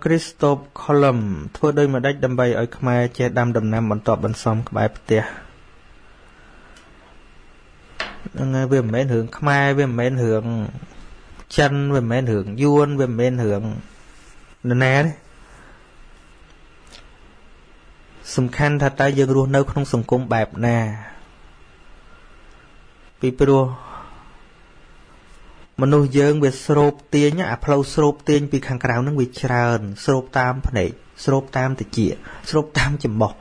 Christoph Column thua đôi mà đách đâm bay ở Khmer che đam đầm nam bắn tọt bắn xong bài tia về mấy hưởng Khmer về mấy hưởng chân về mấy hưởng Yuan về mấy hưởng nè đấy sum khăn thật ta dừng luôn đâu không sum côn bẹp nè Pipero mà nuôi dưỡng về srop tiền nhá, apple srop tiền bị kháng cáo năng bị tràn srop tam phần này srop tam thì chĩa srop tam chỉ mỏ,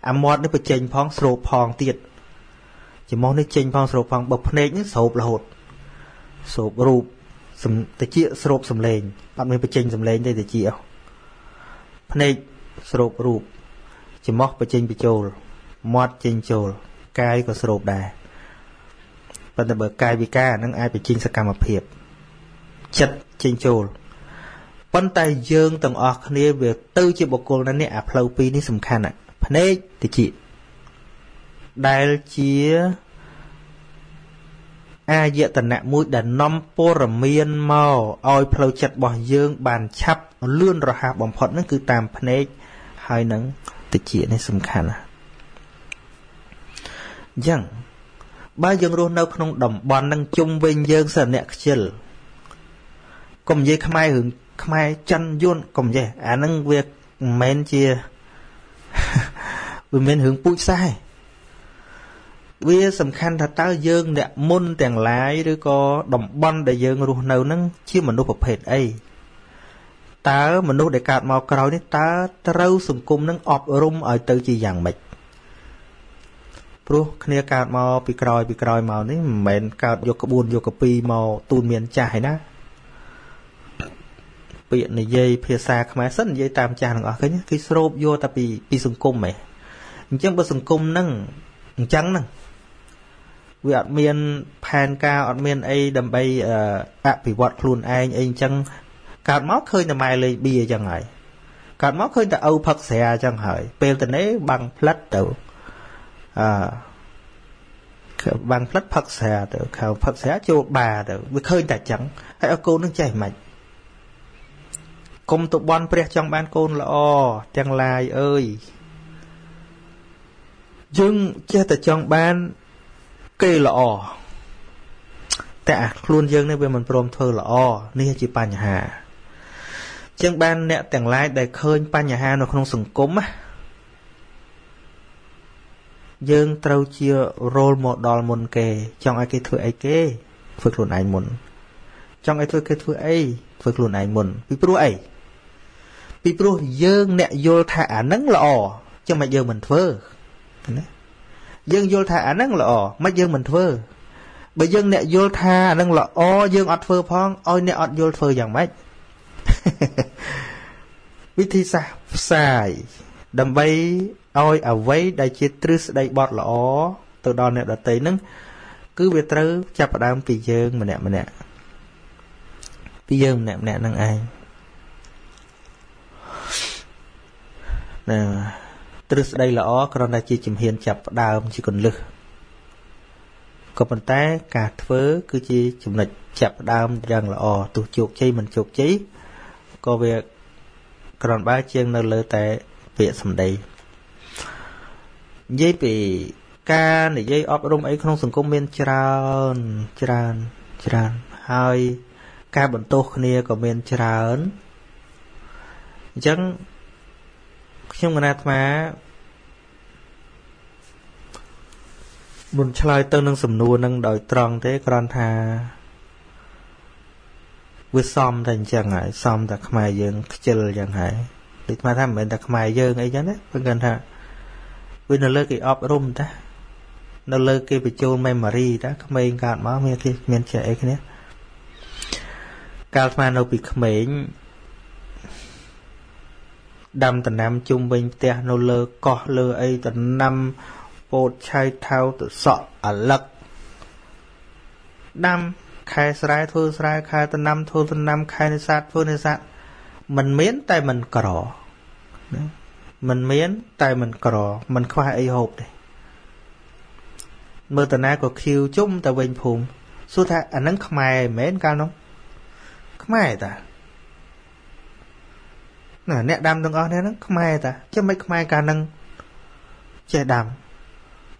amod nó bị chèn phong srop phong tiệt, chỉ mỏ nó chèn phong srop phong bọc phần này những srop là hột, srop rup, thì chĩa srop sầm lên, bạn mình bị chèn sầm lên đây thì chĩa, phần này srop rup, chỉ mỏ bị chèn bị trồi, mod chèn trồi, cay còn srop đài. Bạn ta bởi cài vì ca nâng ai phải chinh sẽ cảm hợp hiệp chất chinh chôl Bạn ta dương tầng ọt này về tư chế bộ côn này áp lâu phí này xâm khăn ạ Phần này thì chị Đại chế A dựa tầng nạ mũi đã nông bố rầm miên màu Ôi phá lâu chất bỏ dương bàn chắp Lươn rõ hạ bỏng phọt nâng cứ tàm phần này Hai nâng thì chị này xâm khăn ạ Dâng Ba dân rô nâu không đồng bọn năng chung vinh dân sở nẹ chìl Cùng dây khám ai hướng khám ai chân dôn Cùng dây á năng việc mến chìa Vì mến hướng bụi sai Vì sầm khăn thật ta dân nẹ môn tiền lái Rồi có đồng bọn đại dân rô nâu năng Chứ mà nô bập hệt ấy Ta mà nô đại cạt màu cầu này Ta trâu sầm cung năng ọp rung ở tư chì dạng mạch Bố, khá nè cạt màu bị còi màu này Mẹn cạt vô cà buồn vô cà bì màu tuôn miền chảy ná Biện này dây phía xa khá máy sất dây tam chà nóng ở cái nhá Cái srop vô ta bị sừng cung mẹ Chẳng bởi sừng cung nâng Chẳng nâng Vì ọt miền phan ca ọt miền ấy đầm bay ạ bị vọt luôn ai chẳng Cạt máu khơi nè mai lê bìa chẳng hỏi Cạt máu khơi nè âu phật xe chẳng hỏi Bèo tình ấy bằng plát tựu bằng lách phật xà được khảo phật xà cho bà được với khơi ta chẳng hay ở cô nó chảy mạnh cùng tụ bon pre trong ban côn là chàng lai ơi nhưng che ta trong ban cây là tạ luôn dương này về mình prom thơ là nia chỉ bàn nhà hà trong ban nẹt chàng lai để khơi ban nhà hà nó không sừng cốm á Dương trâu chia rôl một đòl môn kề Trong ai cái thua ấy kê Phước luôn ai môn Trong ai thua cái thua ấy Phước luôn ai môn Vì bố ấy Vì bố dương nẹ vô thả nâng lọ Cho mà dương mình thơ Dương vô thả nâng lọ Mà dương mình thơ Bởi dương nẹ vô thả nâng lọ Dương ọt thơ phong Ôi nẹ ọt vô thơ dàng mách Vì thì sao Sai Đầm bay Ôi ở vấy đại chế trứ đầy bọt lõ Từ đó nè đã tới nâng Cứ về trứ chạp ở đám phì dương mà nè Phì dương mà nè nâng ai Nè Trứ đầy lõ Còn đại chế chìm hiền chạp ở đám chỉ còn lực Còn mình ta cả thớ Cứ chế chìm nạch chạp ở đám Rằng là tụi chuột cháy mình chuột cháy Còn việc Còn ba chiêng nâng lỡ tại Việc xâm đầy Dây bị ca này dây ọp rung ấy không sừng công bên tràn Hai ca bẩn tốt này có bên tràn Chẳng Trong ngân át má Bùn chalai tân nâng sầm nua nâng đòi tròn thế con thà Với xóm thành chẳng hại Xóm ta khmai dương chêl chẳng hại Để mà thăm mình ta khmai dương ấy chẳng đấy Vâng gần hả Vì nó lơ cái ọp rung ta Nó lơ cái bị chôn memory ta Khmer gạt máu miên thì miên trẻ ấy cái này Các mà nó bị khmer Đâm tầng năm chung bình tè Nó lơ có lơ ấy tầng năm Bột chai thao tự sọ ở lật Đâm Khai srai thua srai khai tầng năm thua tầng năm Khai nơi sát thua nơi sát Mình miễn tay mình cỏ Mình miễn, tay mình cỏ, mình khoai ấy hộp này Mơ tờ nà có khiêu chung ta bình phùm Số thạ ảnh nâng khmai mến cao nông Khmai ta Nè nẹ đam đừng ơn thế nó không ai ta chứ mấy không ai cả nâng chè đam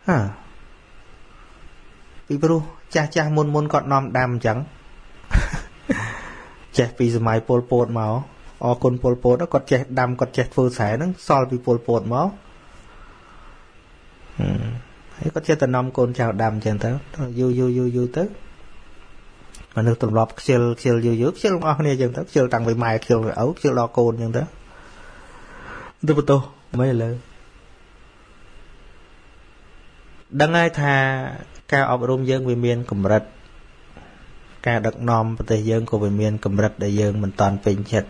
hả vì bro cha cha môn môn còn nom đam chẳng chè vì giờ mai Pol Pot máu ở con Pol Pot nó còn chè đam còn chè phơi sải nó so với Pol Pot máu ấy có chè tận nom con chào đam chèn tới vô tới mà nước tầm lọp chiều dưới chiều long ao này chẳng thế chiều tặng về mài chiều ấu chiều lo cồn chẳng thế tôi bắt đầu mấy lời đăng ai thà cao ở rôm dương về miền cầm rật cao đặc nom về dương của về miền cầm rật để dương mình toàn bình chật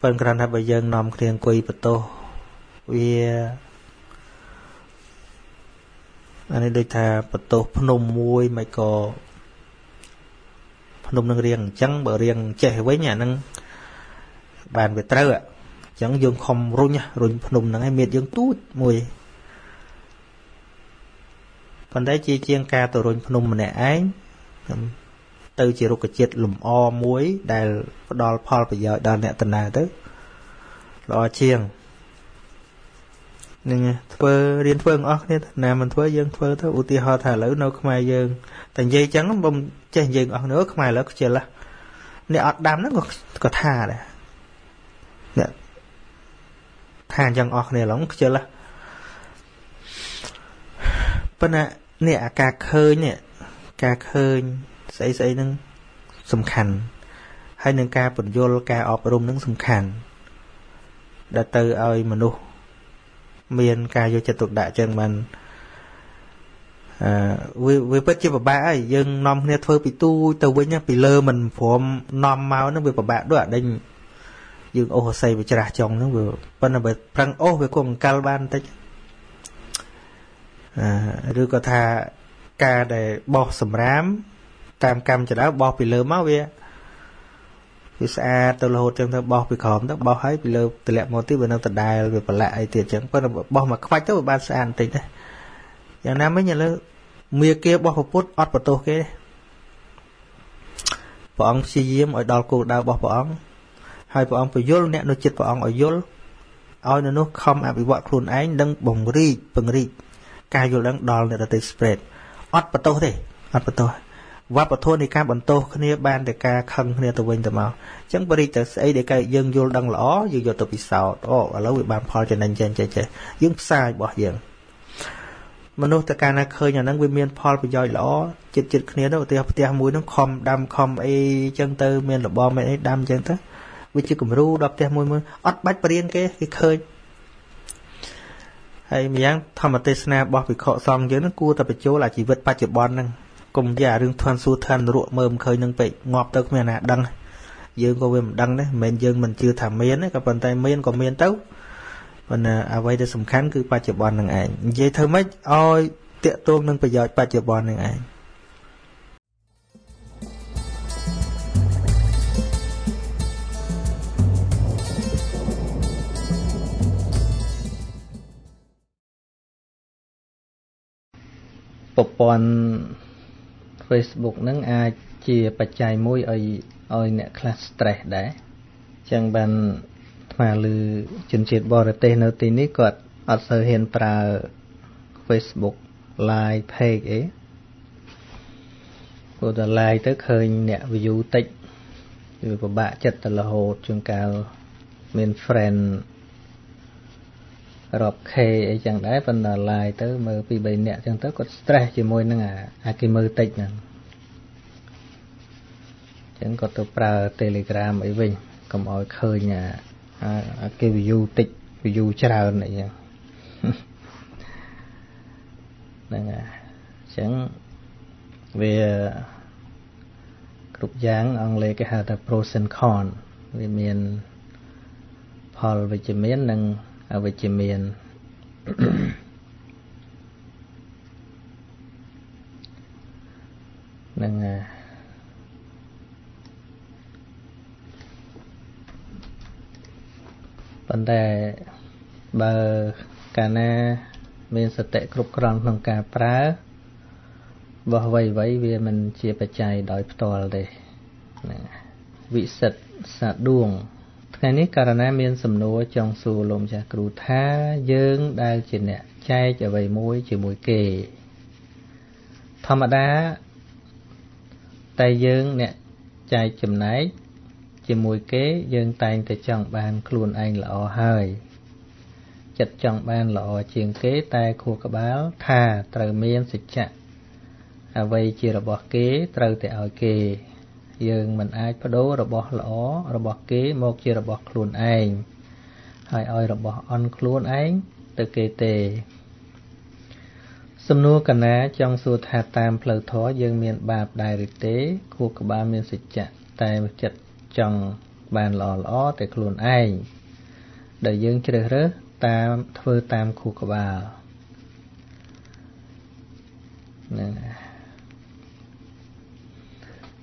phần còn là về dương nom riêng quỳ bắt đầu vì anh ấy đôi thà bắt đầu phun mùi mày có nông nông riêng chẳng bờ riêng trẻ với nhà nông bàn về trâu ạ chẳng dương không rung nha rung nông nông hay miệt dương tút mùi còn đấy chi chiên ca từ rung nông nè ấy từ chỉ ruột cái chết lùm o muối đài đo pol bây giờ đo nẹt tần này tới lo chiên nên phơi riêng phơi ngõ thế nào mình phơi dương phơi thôi ưu tiên họ thả lỡ nấu không ai dương thành dây trắng bông chơi dương ở nữa không ai lỡ chơi là nè đam nó có thà đấy nè thà chẳng ở này lóng chơi là bên này nè cà khơi xây nâng sầm khàn hay nâng ca bẩn vô ca ọp rung nâng sầm khàn đã từ ơi mà nu miền ca vô trật tục đại chân mình với bất chấp bà ấy dân nom nghe thôi bị tu tàu với nhá bị lơ mình phom nom máu nó về bà bạn đó đây dương ô xây về trà chồng nó vừa bên là về răng ô về cùng Calban tới rồi có thà ca để bò sầm rám tam cam cho đó bò bị lơ máu về vì sao tôi lâu trong thằng bò bị khóm đó bò hết bị lâu từ lẹ một tí bữa nào từ đài về bờ lại thì chẳng có bò mà khoai tới ban sàn tính đấy giờ nam mấy nhà lớn mía kia bò phục bút ót vào tô kia vợ ông suy diêm ở đào cụ đào bò vợ ông hai vợ ông phải vô nè nó chết vợ ông ở vô ôi nó không à bị vợ khuôn ánh đang bồng ri cài vô đang đào này là từ spread ót vào tô thì ót vào tô và bà thôn thì ca bẩn tô khné ban để ca khăn khné tụi mình tụi màu chẳng bari tới ấy để ca dân vô đăng lõ vô vô tụi bị sào đó là bị ban phò cho nên chơi dân sai bỏ dân mình nói tới ca này khơi nhà năng viên miền phò bị dòi lõ chật khné đó tia mũi nó khom đam khom ấy chân tư miền là bom ấy đam chân thế vì chưa cùng ru đập tia mũi mưa ót bách bari cái khơi hay miếng thầm mà tê sna bỏ bị khọ xong dưới nó cua tập bị chỗ là chỉ vượt ba triệu bon năng cùng già đường thoăn xu than ruộng mơm khơi nâng bị ngọt tới miền nào đăng dương có về mình đăng đấy miền dương mình chưa thảm miền đấy các bạn tay miền còn miền tấu còn à vậy thì sầm khán cứ ba triệu bòn nâng ảnh vậy thôi mấy ôi tiện tuông nâng bây giờ ba triệu bòn nâng ảnh popon Facebook នឹងអាចជាបច្ច័យមួយឲ្យអ្នកខ្លះ Facebook Live Page អីព្រោះតែ Live ទៅឃើញអ្នក view តិចវាពិបាកចិត្តទៅរហូតជួនកាលមាន friend រាប់K អីចឹងដែរប៉ុន្តែ Live ទៅមើល 2-3 អ្នកចឹងទៅគាត់ stress ជាមួយនឹងអាគេមើលតិចហ្នឹង chẳng có tôiប្រើTelegram ấy vinh cầm ỏi khơi nhà cái view tích view chào này nha nên chẳng về group dáng ông lấy cái hạt pros and cons về miền Paul về chìm miền nâng về chìm miền nên vấn đề bờ cả na bên sạch tệ cục răng trong cả phá và vậy vậy vì mình chia bạch chạy đòi tòa để vị sạch sạch đường Này cả nam miên sầm nô trong sù lồng chả cừu tha dưng đai chìm nè chay trở về môi chỉ môi kề thầm đá tay dưng nè chay chìm nấy chỉ môi kế dưng tay để chọn bàn khuôn anh lọ hơi chặt chọn bàn lọ chiên kế tay khua cá báo thà trời miên xịt chạ à vậy chỉ là bỏ kế trời để ở kề dương mình ai bắt đầu robot lỗ robot kế một chiếc robot luôn anh hai ơi robot on luôn anh từ kề tề xâm nua cẩn á trong sưu thà tam phật thó dương miền bạp đại rực tế khu cả ba miền sịch chặt tay chặt chồng bàn lò lõ để luôn anh đời dương chơi được rớt tam thưa tam khu cả ba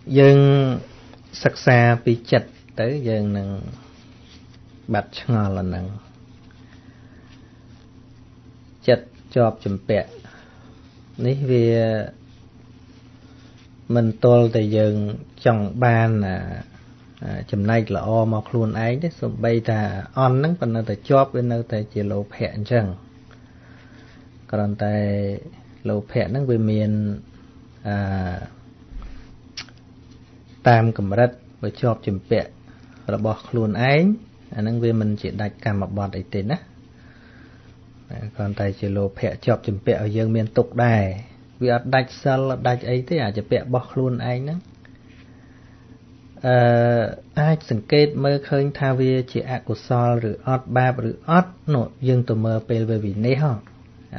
dân sắc xa bị chặt tới dân nâng bạch ngò là nâng chặt chọp chùm bẹ ní vì mình tôi thì dân trong ban là chùm này là o mọc luôn ấy đấy xong bây ta on nâng còn nó ta chọp với nó ta chỉ lộ phẹn chẳng còn ta lộ phẹn nâng về miền tam cầm rết và chọp chùm bẹ rồi bỏ luôn ấy nâng về mình chỉ đặt cả một bọt ấy tên á còn tại chỉ lô phe chọp chùm bẹ ở dương miền tục đài vì ở đặt sao đặt ấy thế à chỉ bẹ bỏ luôn ấy nữa ai sừng kết mơ khơi tha về chỉ ạ của sol rửa ót ba rửa ót nội dương tụm mơ về vì nấy hả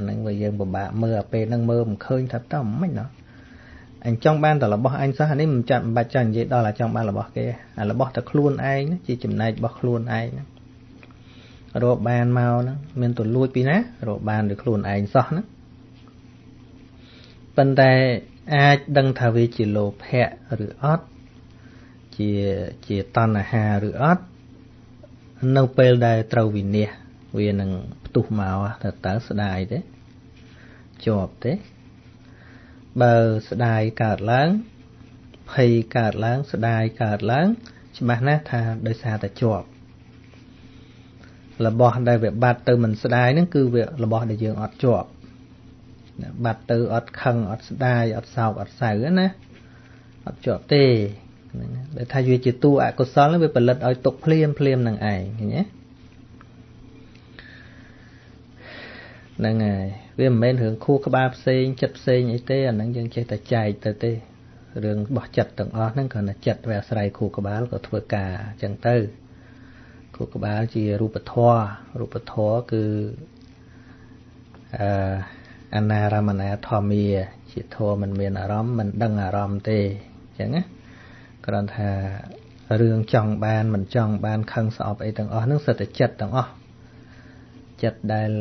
nâng về dương bộ bạ mơ về nâng mơ một khơi thật tao mấy nó anh trong ban là bỏ anh sao nên mình chạm bạch chẳng vậy đó là trong ban là bỏ kia là bỏ thật luôn anh chỉ chùm này bỏ luôn anh rồi ban mau nó mình tụi lui pin á rồi ban được luôn anh sao nó bên đây ai đang thà về chỉ lộp hẹ rửa ót chỉ tan là hà rửa ót nông pê đây trâu vì nè vì năng tụ màu thật tán sợi đài đấy chộp thế bờ sợi cạt láng, phay cạt láng sợi cạt láng, chỉ mang nát tha đời xa ta chọp, là bỏ đại việc bạt từ mình sợi nó cứ việc là bỏ đại dương ọt chọp, bạt từ ọt khăng ọt sợi ọt sào ọt sải nữa nè, ọt chọp tê, để thay duy chỉ tu ạ cột són nó bị bật lật ỏi tục phleem nằng ải nhé, nằng ải vì mình hướng khu các ba xây chặt xây như thế anh đang dân chơi ta chạy tới thế đường bỏ chặt tầng o nó còn là chặt về sài khu các ba có thua cả chẳng tư khu các ba chỉ rupa thoa cứ anaramana thomia chỉ thua mình miền aram mình đăng aram thế chẳng á còn thà đường trong ban mình trong ban khăn sọp ấy tầng o nó sẽ chặt tầng o chặt đây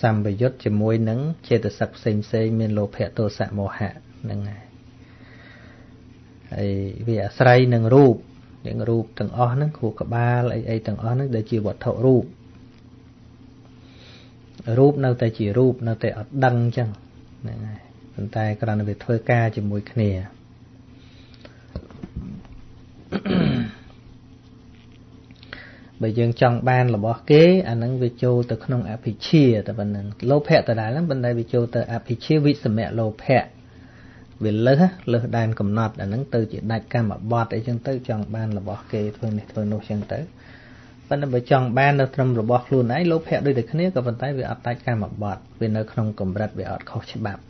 xăm bây giờ chỉ môi nắng chế từ sập xây miền lô phe tô sạ mồ hạ nâng này vì ở sài nâng rùp những rùp tầng o nâng khu cả ba lại ấy tầng o nâng để chỉ bọt thọ rùp rùp nào tại chỉ rùp nào tại ở đăng chăng này chúng ta còn là việc thôi ca chỉ môi khề bởi dương trong ban là bỏ kế anh nâng về châu từ không áp phì chia từ bên lô phe từ đài lắm bên đây về châu từ áp phì chia vị sầm mẹ lô phe về lỡ đàn cầm nọt anh nâng từ chỉ đại ca mà bọt ấy chân tới trong ban là bỏ kế thôi này thôi nô chân tới bên đây về trong ban là trầm là bỏ luôn ấy lô phe đôi để khné này còn bên tay về áp đại ca mà bọt về nơi không cầm rạch về áp khó chế bạp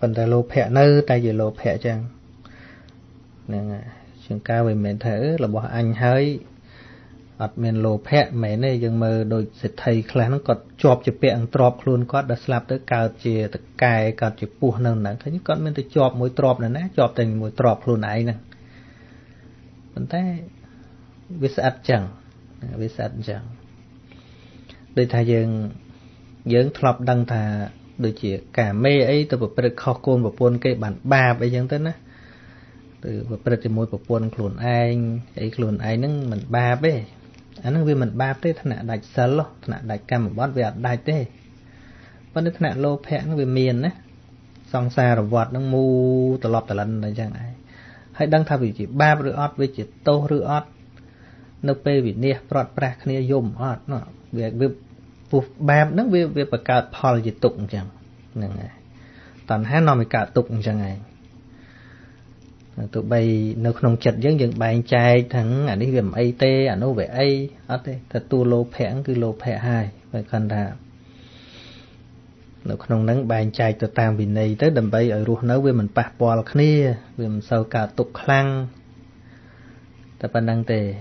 bên đây lô phe nơi tay về lô phe chăng chừng cao về mẹ thở là bỏ anh hơi ở miền lô phe mẹ này dừng mờ đôi sệt thầy khá nó còn chọp chụp bẹng trọp luôn có đã slap tới cao chìa tới cài cao chụp buồn nương nè thấy những con mình tới chọp mối trọp này nè chọp thành mối trọp luôn này nè mình thấy biết sát chẳng đôi thay dừng trọp đăng thà đôi chỉ cả mê ấy tôi bật kho côn bật buôn cây bản ba bây giờ tới nè từ vật chất môi của quân khốn anh ấy khốn anh nâng mình ba bê anh nâng vì mình ba tê thằng đại sờ lo thằng đại cam một bát về đại tê vẫn được thằng lô phe nó về miền đấy song xa rồi vọt nó mu từ lọp từ lần này chẳng ai hãy đăng thà vì chỉ ba rưỡi ót với chỉ tô rưỡi ót Nước bê vì nè, bọt bạc nè dùm ọt nó. Việc bạp nó việc bà cào phò dịch tục chẳng. Toàn hát nó mới cào tục chẳng này. Tụi bây nó không chật dân dân bà anh trai thắng ảnh đi gầm ai tê, ảnh ố về ai. Thật tu lô phẽ cứ lô phẽ hai. Vậy còn ra nó không nắng bà anh trai tụi tạm vì này tới đầm bây ở ruột nấu với mình bạc bò lạc nè. Vì mình sao cào tục khăn. Tại bà năng tề.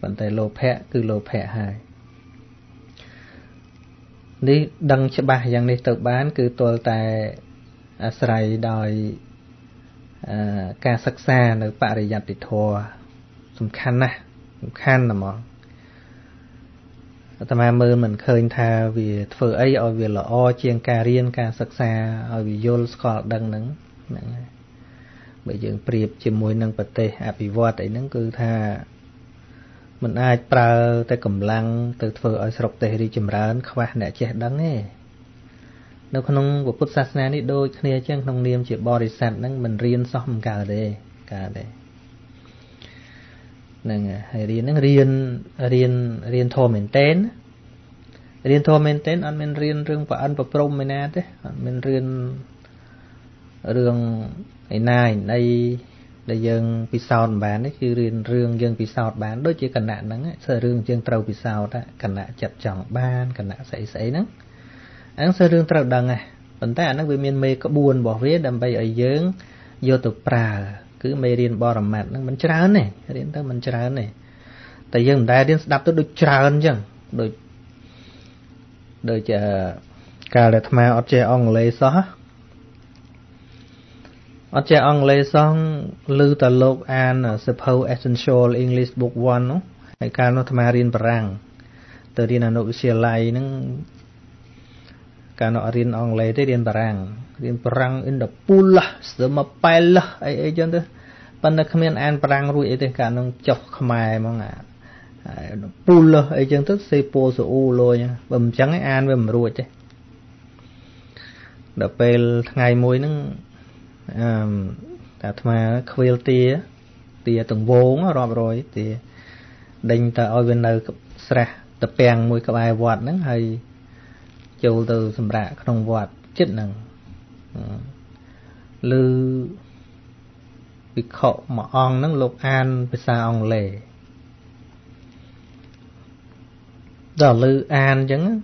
Vẫn tại lô phẽ cứ lô phẽ hai. Đi đăng cho bà rằng đi tự bán cứ tôi tại sài đòi ca sắc xa nơi bà rì dạp thì thua xung khăn nè, xung khăn nè mọ. Tâm hàm ơn mình khơi thà vì phở ấy ở vì lỡ o chiên ca riêng ca sắc xa ở vì dôn sọt đăng nâng. Bởi dưỡng priệp chìm mùi nâng bật tê ạ vì vọt ấy nâng cứ thà mình ai prao tới cầm lăng tới phở ở sọc tê đi chìm rán khoa nẹ chết đắng ấy. Nếu không có Phật sát nà này đôi khné chẳng không niềm chỉ bò đi sạch nâng mình riêng xong cả đề. Riêng thô mình tên. Riêng thô mình tên anh mình riêng rương và anh và prông mình nát. Mình riêng rương ấy này đây dân bị sao bán đấy. Khi riêng rương dân bị sao bán đôi chứ cần nạn nắng. Sở rương dân trâu bị sao đó. Cần nạn chặt chỏng ban, cần nạn xảy nắng. Anh sơ rương trao đằng à. Vẫn ta nó bị miền mê có buồn bỏ viết đầm bay ở dưỡng. Vô tục prà cứ mê riêng bò rằm mặt nó mình trao này. Đến tới mình trao này. Tại dân ta đến đạp tới đôi trao chẳng. Đôi chờ cà lệ thma ọt chè ong lê xó. Ọt chè ong lê xó lưu tà lộp an sập hâu essential English book 1. Hãy cà nó thma riêng bà răng. Từ riêng là nội xìa lại nâng. Cả nó riêng ông lấy tới riêng bà răng in the pool là, sửa mà bài là, ấy chân tức. Bạn đã khám yên anh bà răng rùi ấy tới cả nó chọc khmai mà ngạ. Pool là, ấy chân tức, xây pô sửa u lô nha. Bầm chẳng ấy anh bầm rùi chứ. Đã bê ngày mùi nó, đã thầm khuyên tìa, tìa từng vốn rồi rồi, tìa đành ta ôi bên nơi sra, tập bèng mùi cặp ai vọt nó hay. Châu từ xâm rạ không vọt chết nâng. Lưu bị khổ mà ong nâng lục an bị xa ong lề. Đó lưu an chẳng.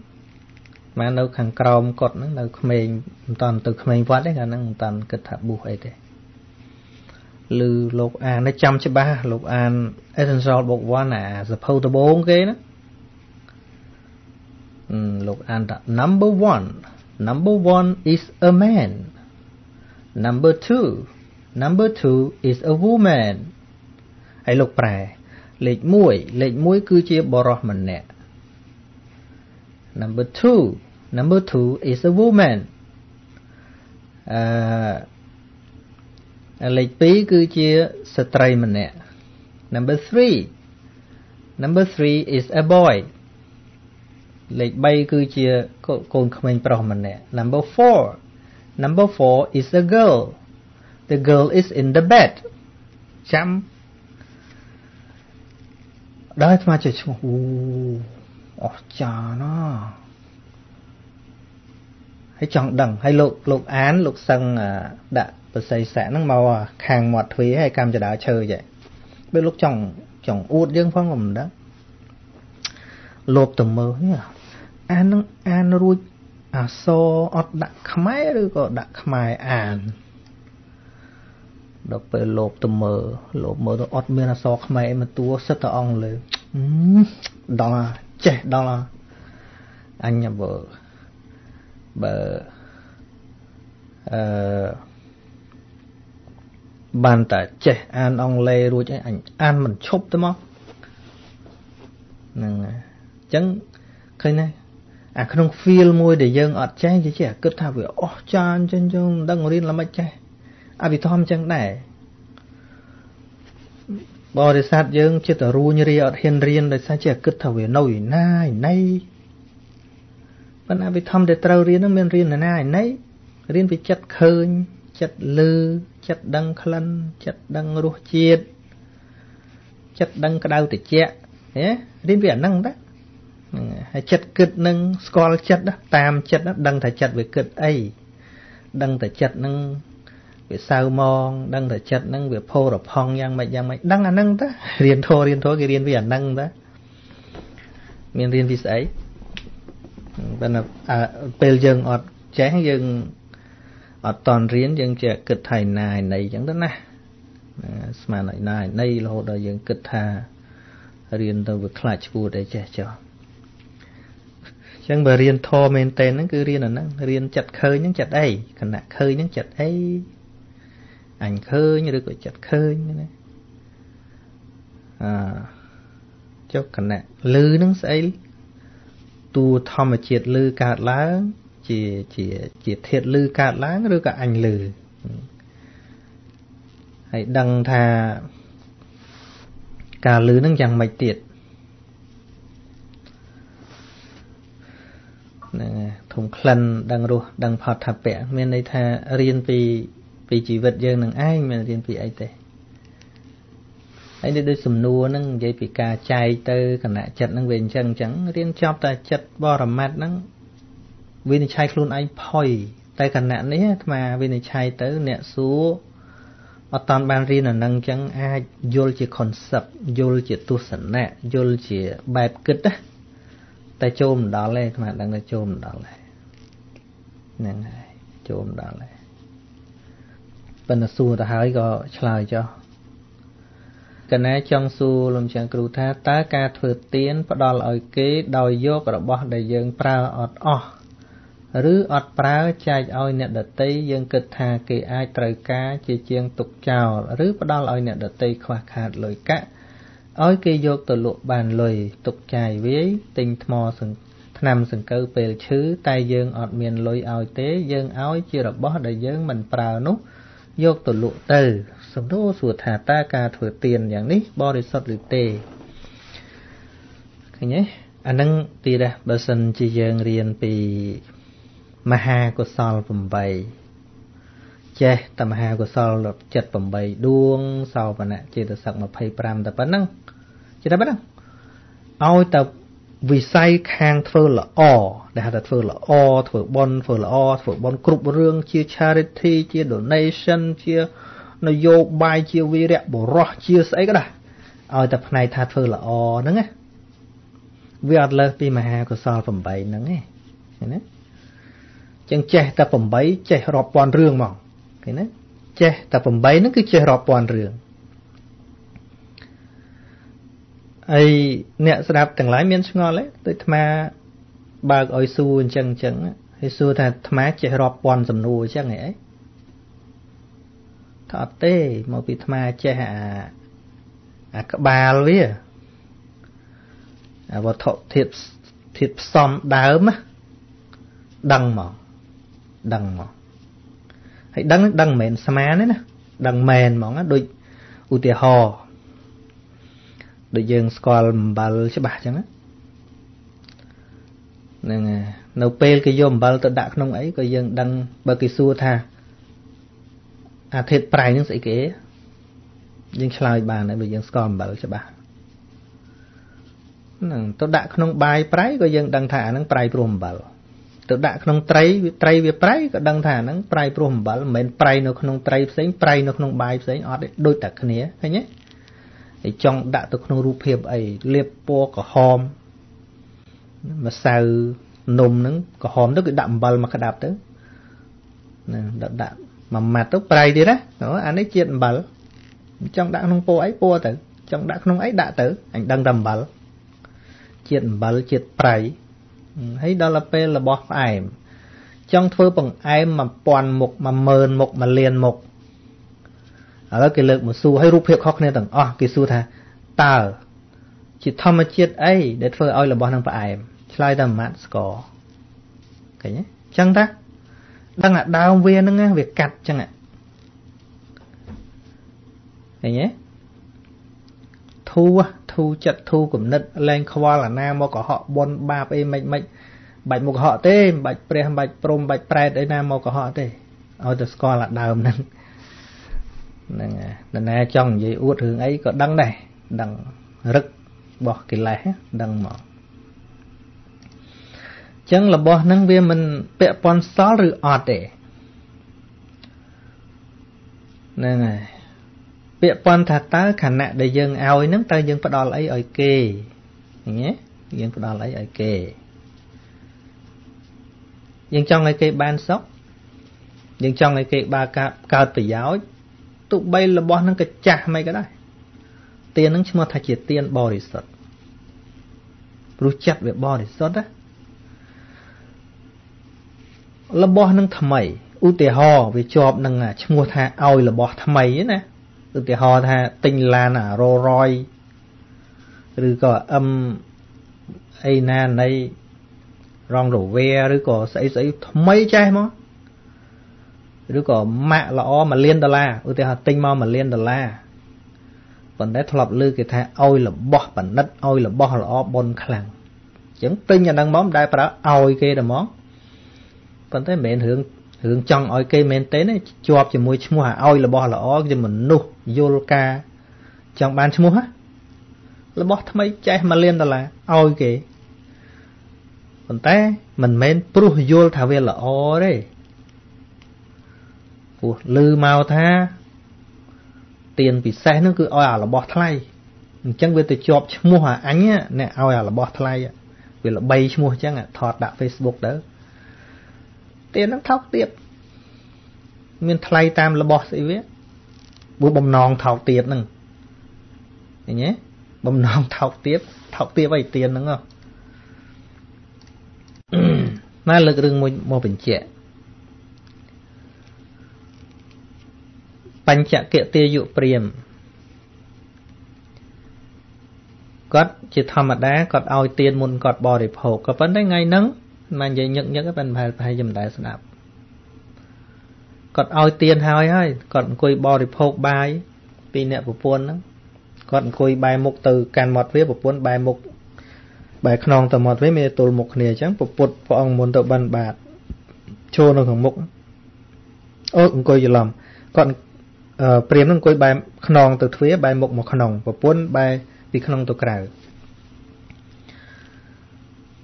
Mà nâu khẳng còm cột nâng nâu khmênh. Toàn từ khmênh vọt đấy cả nâng toàn kết thả buộc ấy thế. Lưu lục an nó chăm chứ ba. Lục an essential bột vọt nà dập hâu tờ bốn kế đó. Look and number one is a man. Number two is a woman. Hãy lục bài lệch mũi cứ chia bỏ rọt mình nè. Number two is a woman. Lệch bí cứ chia stray mình nè. Number three is a boy. Lệch bay cứ chia con khmênh pro mình nè. Number 4 is a girl. The girl is in the bed. Chăm. Đó mà chơi chung. Ồ chà nó. Hãy chọn đằng hay lục án lục sân đã bật xây sản nó màu khang mọt thúy hay cam cho đá chơi vậy. Bên lúc chồng út dương phong của mình đó. Lộp tầm mơ nhá. An rùi à so ọt đặc khmai rồi có đặc khmai an. Đọc về lộp tầm mơ tôi ọt miên à so khmai mà tua sất tờ ong lên. Đó là anh nhà vợ bàn ta trẻ an ong lê rùi chứ anh an mình chụp tới mong. Nên chẳng khơi này à không feel môi để dân ọt cháy chứ chả cứ thà về ồ chan chân chung đang ngồi đi làm mất cháy à vì thom chẳng này bò để sát dân chứ tờ ru như ri ọt hiền riêng để sao chả cứ thà về nồi nai nay vẫn à vì thom để trâu riêng nó men riêng là nai nay riêng vì chất khơi chất lư chất đăng khăn chất đăng ruột chiết chất đăng cái đau thì chẹ đến việc năng đó chất kịch nâng scol chất đó tam chất đó đăng thể chất về kịch ấy đăng thể chất nâng về sao mong đăng thể chất nâng về phô rồi phong giang mày đăng à nâng đó riêng thôi cái riêng việc năng đó miền riêng vì sấy bên à bèl dừng ọt chén dừng ọt toàn riêng dừng chẹ kịch thầy này này chẳng đó nè mà này nay là hồi dừng kịch thà riêng đâu về clutch của để chẹ cho chẳng bờ riêng thô men tên nó cứ riêng là nó riêng chặt khơi những chặt ấy còn nạ khơi những chặt ấy ảnh khơi như được gọi chặt khơi như thế à cho còn nạ lư nó sẽ tu thọ mà triệt lư cả lá chỉ thiệt lư cả lá được cả ảnh lư hãy đăng thà cả lư nó chẳng mạch tiệt thùng khăn đang ruột đang phật thập bẹ miền đây tha riêng vì chỉ vật dân nương ai miền riêng vì ai thế ấy đây đôi sầm nua nương dây vì cà chai tơ cả nạ chật nương về chân trắng riêng chọc ta chật bò rầm mát nương vì này chai luôn ai phơi tại cả nạ nấy mà vì này chai tới nè số ở toàn ban riêng là nương trắng ai vô chỉ concept vô chỉ tu sẵn nè vô chỉ bài kịch á ta chôm đó lên mà đang ta chôm đó lên nè này chôm đó lên bên xu ta hỏi có trả cho cái này trong xu làm chẳng cứu tha ta ca thừa tiến bắt đầu ở cái đòi vô của bỏ để dừng prao ọt ọ rứ ọt prao chạy oi nè đợt tây dừng kịch tha kỳ ai trời cá chỉ chiên tục chào rứ bắt đầu oi nè đợt tây khoa khát lời cá ôi kia vô từ lụa bàn lười tục chài với tình mò sừng nằm sừng cơ về chứ tay dương ọt miền lôi ao tế dương áo chưa đập bó để dương mình prào nút vô từ lụa từ sừng đô sủa thả ta cà thừa tiền dạng ní bo để sọt lụa tề cái nhé anh nâng tì ra bờ sân chỉ dương riêng vì maha của sol phẩm bày che tầm hà của sol là chật phẩm bày đuông sau và nè chỉ được sặc mà pay pram tập bắn năng chỉ đã bắn năng ao tập vì say khang phơi là o để hạt phơi là o phơi là o phơi bon cục rương chia charity chia donation chia nó vô bài chia vi đẹp bổ ro chia sấy cái đó ao tập này thà phơi là o nấng á vì ở lời vì maha của sol phẩm bày nấng ấy chẳng che tập phẩm bày che rọp bon rương mỏng che tập phẩm bấy nó cứ che rọp toàn rường ai nè sẽ đạp từng lái miếng ngon đấy tôi thà bà ơi xu chẳng chẳng hay xu thà thà che rọp toàn dầm nô chẳng ấy thọ tê mà bị thà che à các bà lối à vào thọ thiệp xóm đá mà đằng mỏ hãy đăng mền xà má đấy nè đăng mền mỏng á đôi u tìa hò đôi dương scroll bal chứ bà chẳng á nè nấu pel cái vô bal tôi đặt nông ấy coi dương đăng bờ cái xua tha à thiệt prai những sĩ kế dương slide bà này bây dương scroll bal chứ bà nè tôi đặt nông bài prai coi dương đăng thả nông prai prom bal tôi đã không trai về prai có đăng thả nắng prai prom bảo mình prai nó không trai sấy prai nó không bài sấy ở đấy đôi ta cái này thấy nhé thì trong đã tôi không rụp hiệp ấy liệp po có hòm mà sao nôm nắng có hòm đó cái đạm bal mà cái đạp đó đạp mà tôi prai đi đó nó anh ấy chuyện bal trong đã không po ấy po tử trong đã không ấy đã tử anh đang đầm bal chuyện prai thấy đó là p là bó ai trong thưa bằng ai mà toàn một mà mờn một mà liền một ở cái lượng một xu hay rụp hiệp khóc nên tầng cái xu thà tờ chỉ thăm mà chết ấy để thưa ơi là bó năng phải slide tầm mát có cái nhé chẳng ta đang là đau viên nó nghe việc cắt chẳng ạ cái nhé thu chật thu của nứt lên khoa là nam mà có họ bon ba p mạnh mạnh bạch một họ tê bạch pre bạch prom bạch pre đấy nam mà có họ tê auto score là đào nâng nè này trong vậy uất hướng ấy có đăng này đang rực bỏ cái lá đang mở chẳng là bỏ năng về mình bẹ pon sáu rồi ọt để nên này bẹ pon thà ta khả nạ để dừng ao ấy nắng ta dừng phải đo lấy ở kề nhé dừng phải đo lấy ở kề dừng cho người kề ban sóc dừng cho người kề ba cao tỷ giáo tụ bay là bỏ năng cái chả mày cái đấy tiền năng chỉ mà thay chỉ tiền bỏ đi sọt rút chặt về bỏ đi sọt đó là bỏ năng thầm mày ưu tề hò về chọp năng à mua tha oi là bỏ thầm mày nè ưu tề hò tha tình là nà rô roi rồi có âm ai na này rong rổ ve rồi có sấy sấy thầm mày chai mà rồi có mạ là o mà liên đà la ưu tề hò tình mà liên đà la vẫn đã thọp lư cái tha oi là bỏ bản đất oi là bỏ là o bon khlang chẳng tin nhà năng món đại para oi kia là món còn tới mẹ hướng trong oi cây mẹ tế này chọp cho mùi chmua oi là bỏ là o cho mình nụ vô ca trong bàn chmua là bỏ thầm ấy chạy mà lên đó là oi kì còn tới mình mẹ pru vô thả về là o đấy lư màu tha tiền bị xe nó cứ oi à là bỏ thay chẳng về từ chọp chmua ánh á nè oi à là bỏ thay vì là bay chmua chẳng à thọt đã Facebook đó tiền nó thóc tiệp miền Thái Tam là bỏ sĩ viết bố bầm non thọc tiệp nè nhé bầm non thọc tiệp vậy tiền đúng không nay lực rừng một bình chè bánh chả kẹt tiêu dụ priềm cót chỉ thầm mặt đá cót ao tiền muốn cót bò để phổ cót vẫn đấy ngay nắng mà vậy nhận cái bàn phải dùm đại sản áp còn oi tiền hai ấy còn coi bò thì phộc bài vì nè của buôn đó còn coi bài mục từ càn mọt với của buôn bài mục bài khong từ mọt với mê tù mục nè chẳng của bột của ông muốn tự bàn bạc cho nó hưởng mục ôi cũng coi gì lầm còn priềm nó coi bài khong từ thuế bài mục một khong của buôn bài vì khong từ cào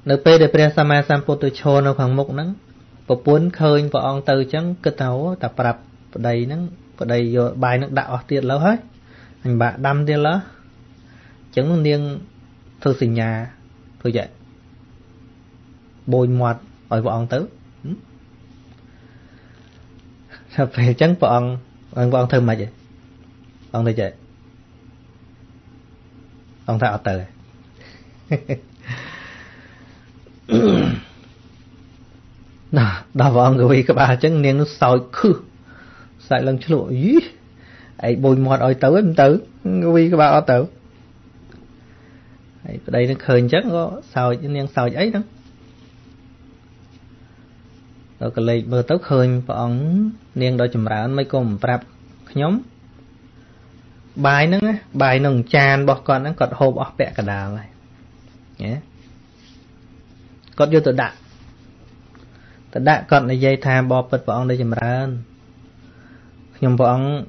nơi pe để pre samai sampoto cho nó khoảng mục nắng, và cuốn khơi và on từ trắng cơ tàu tập rập đầy nắng, đầy bài nước đạo tiệt lâu hết, anh bạn đâm tiệt lỡ, trứng niêng thư sinh nhà, thôi vậy, bồi mọt ở vợ on tứ, tập về trắng vợ on thơm mà vậy, on thôi vậy, on thà ở từ. Đó vào người các bà chẳng nên nó sòi khư sài lần chứ lộ ý ấy bồi mọt oi tấu em tử người các bà oi tấu ấy đây nó khơi chắc có sòi chứ nên sòi ấy đó rồi cái lấy mơ tấu khơi và ông nên đòi chùm rán mấy cô mập nhóm bài nó bài nồng tràn bỏ con nó còn hộp ọp bẹ cả đà này nhé còn vô tụi đạ còn là dây tham bò bật bọn đây chìm ra nhưng bọn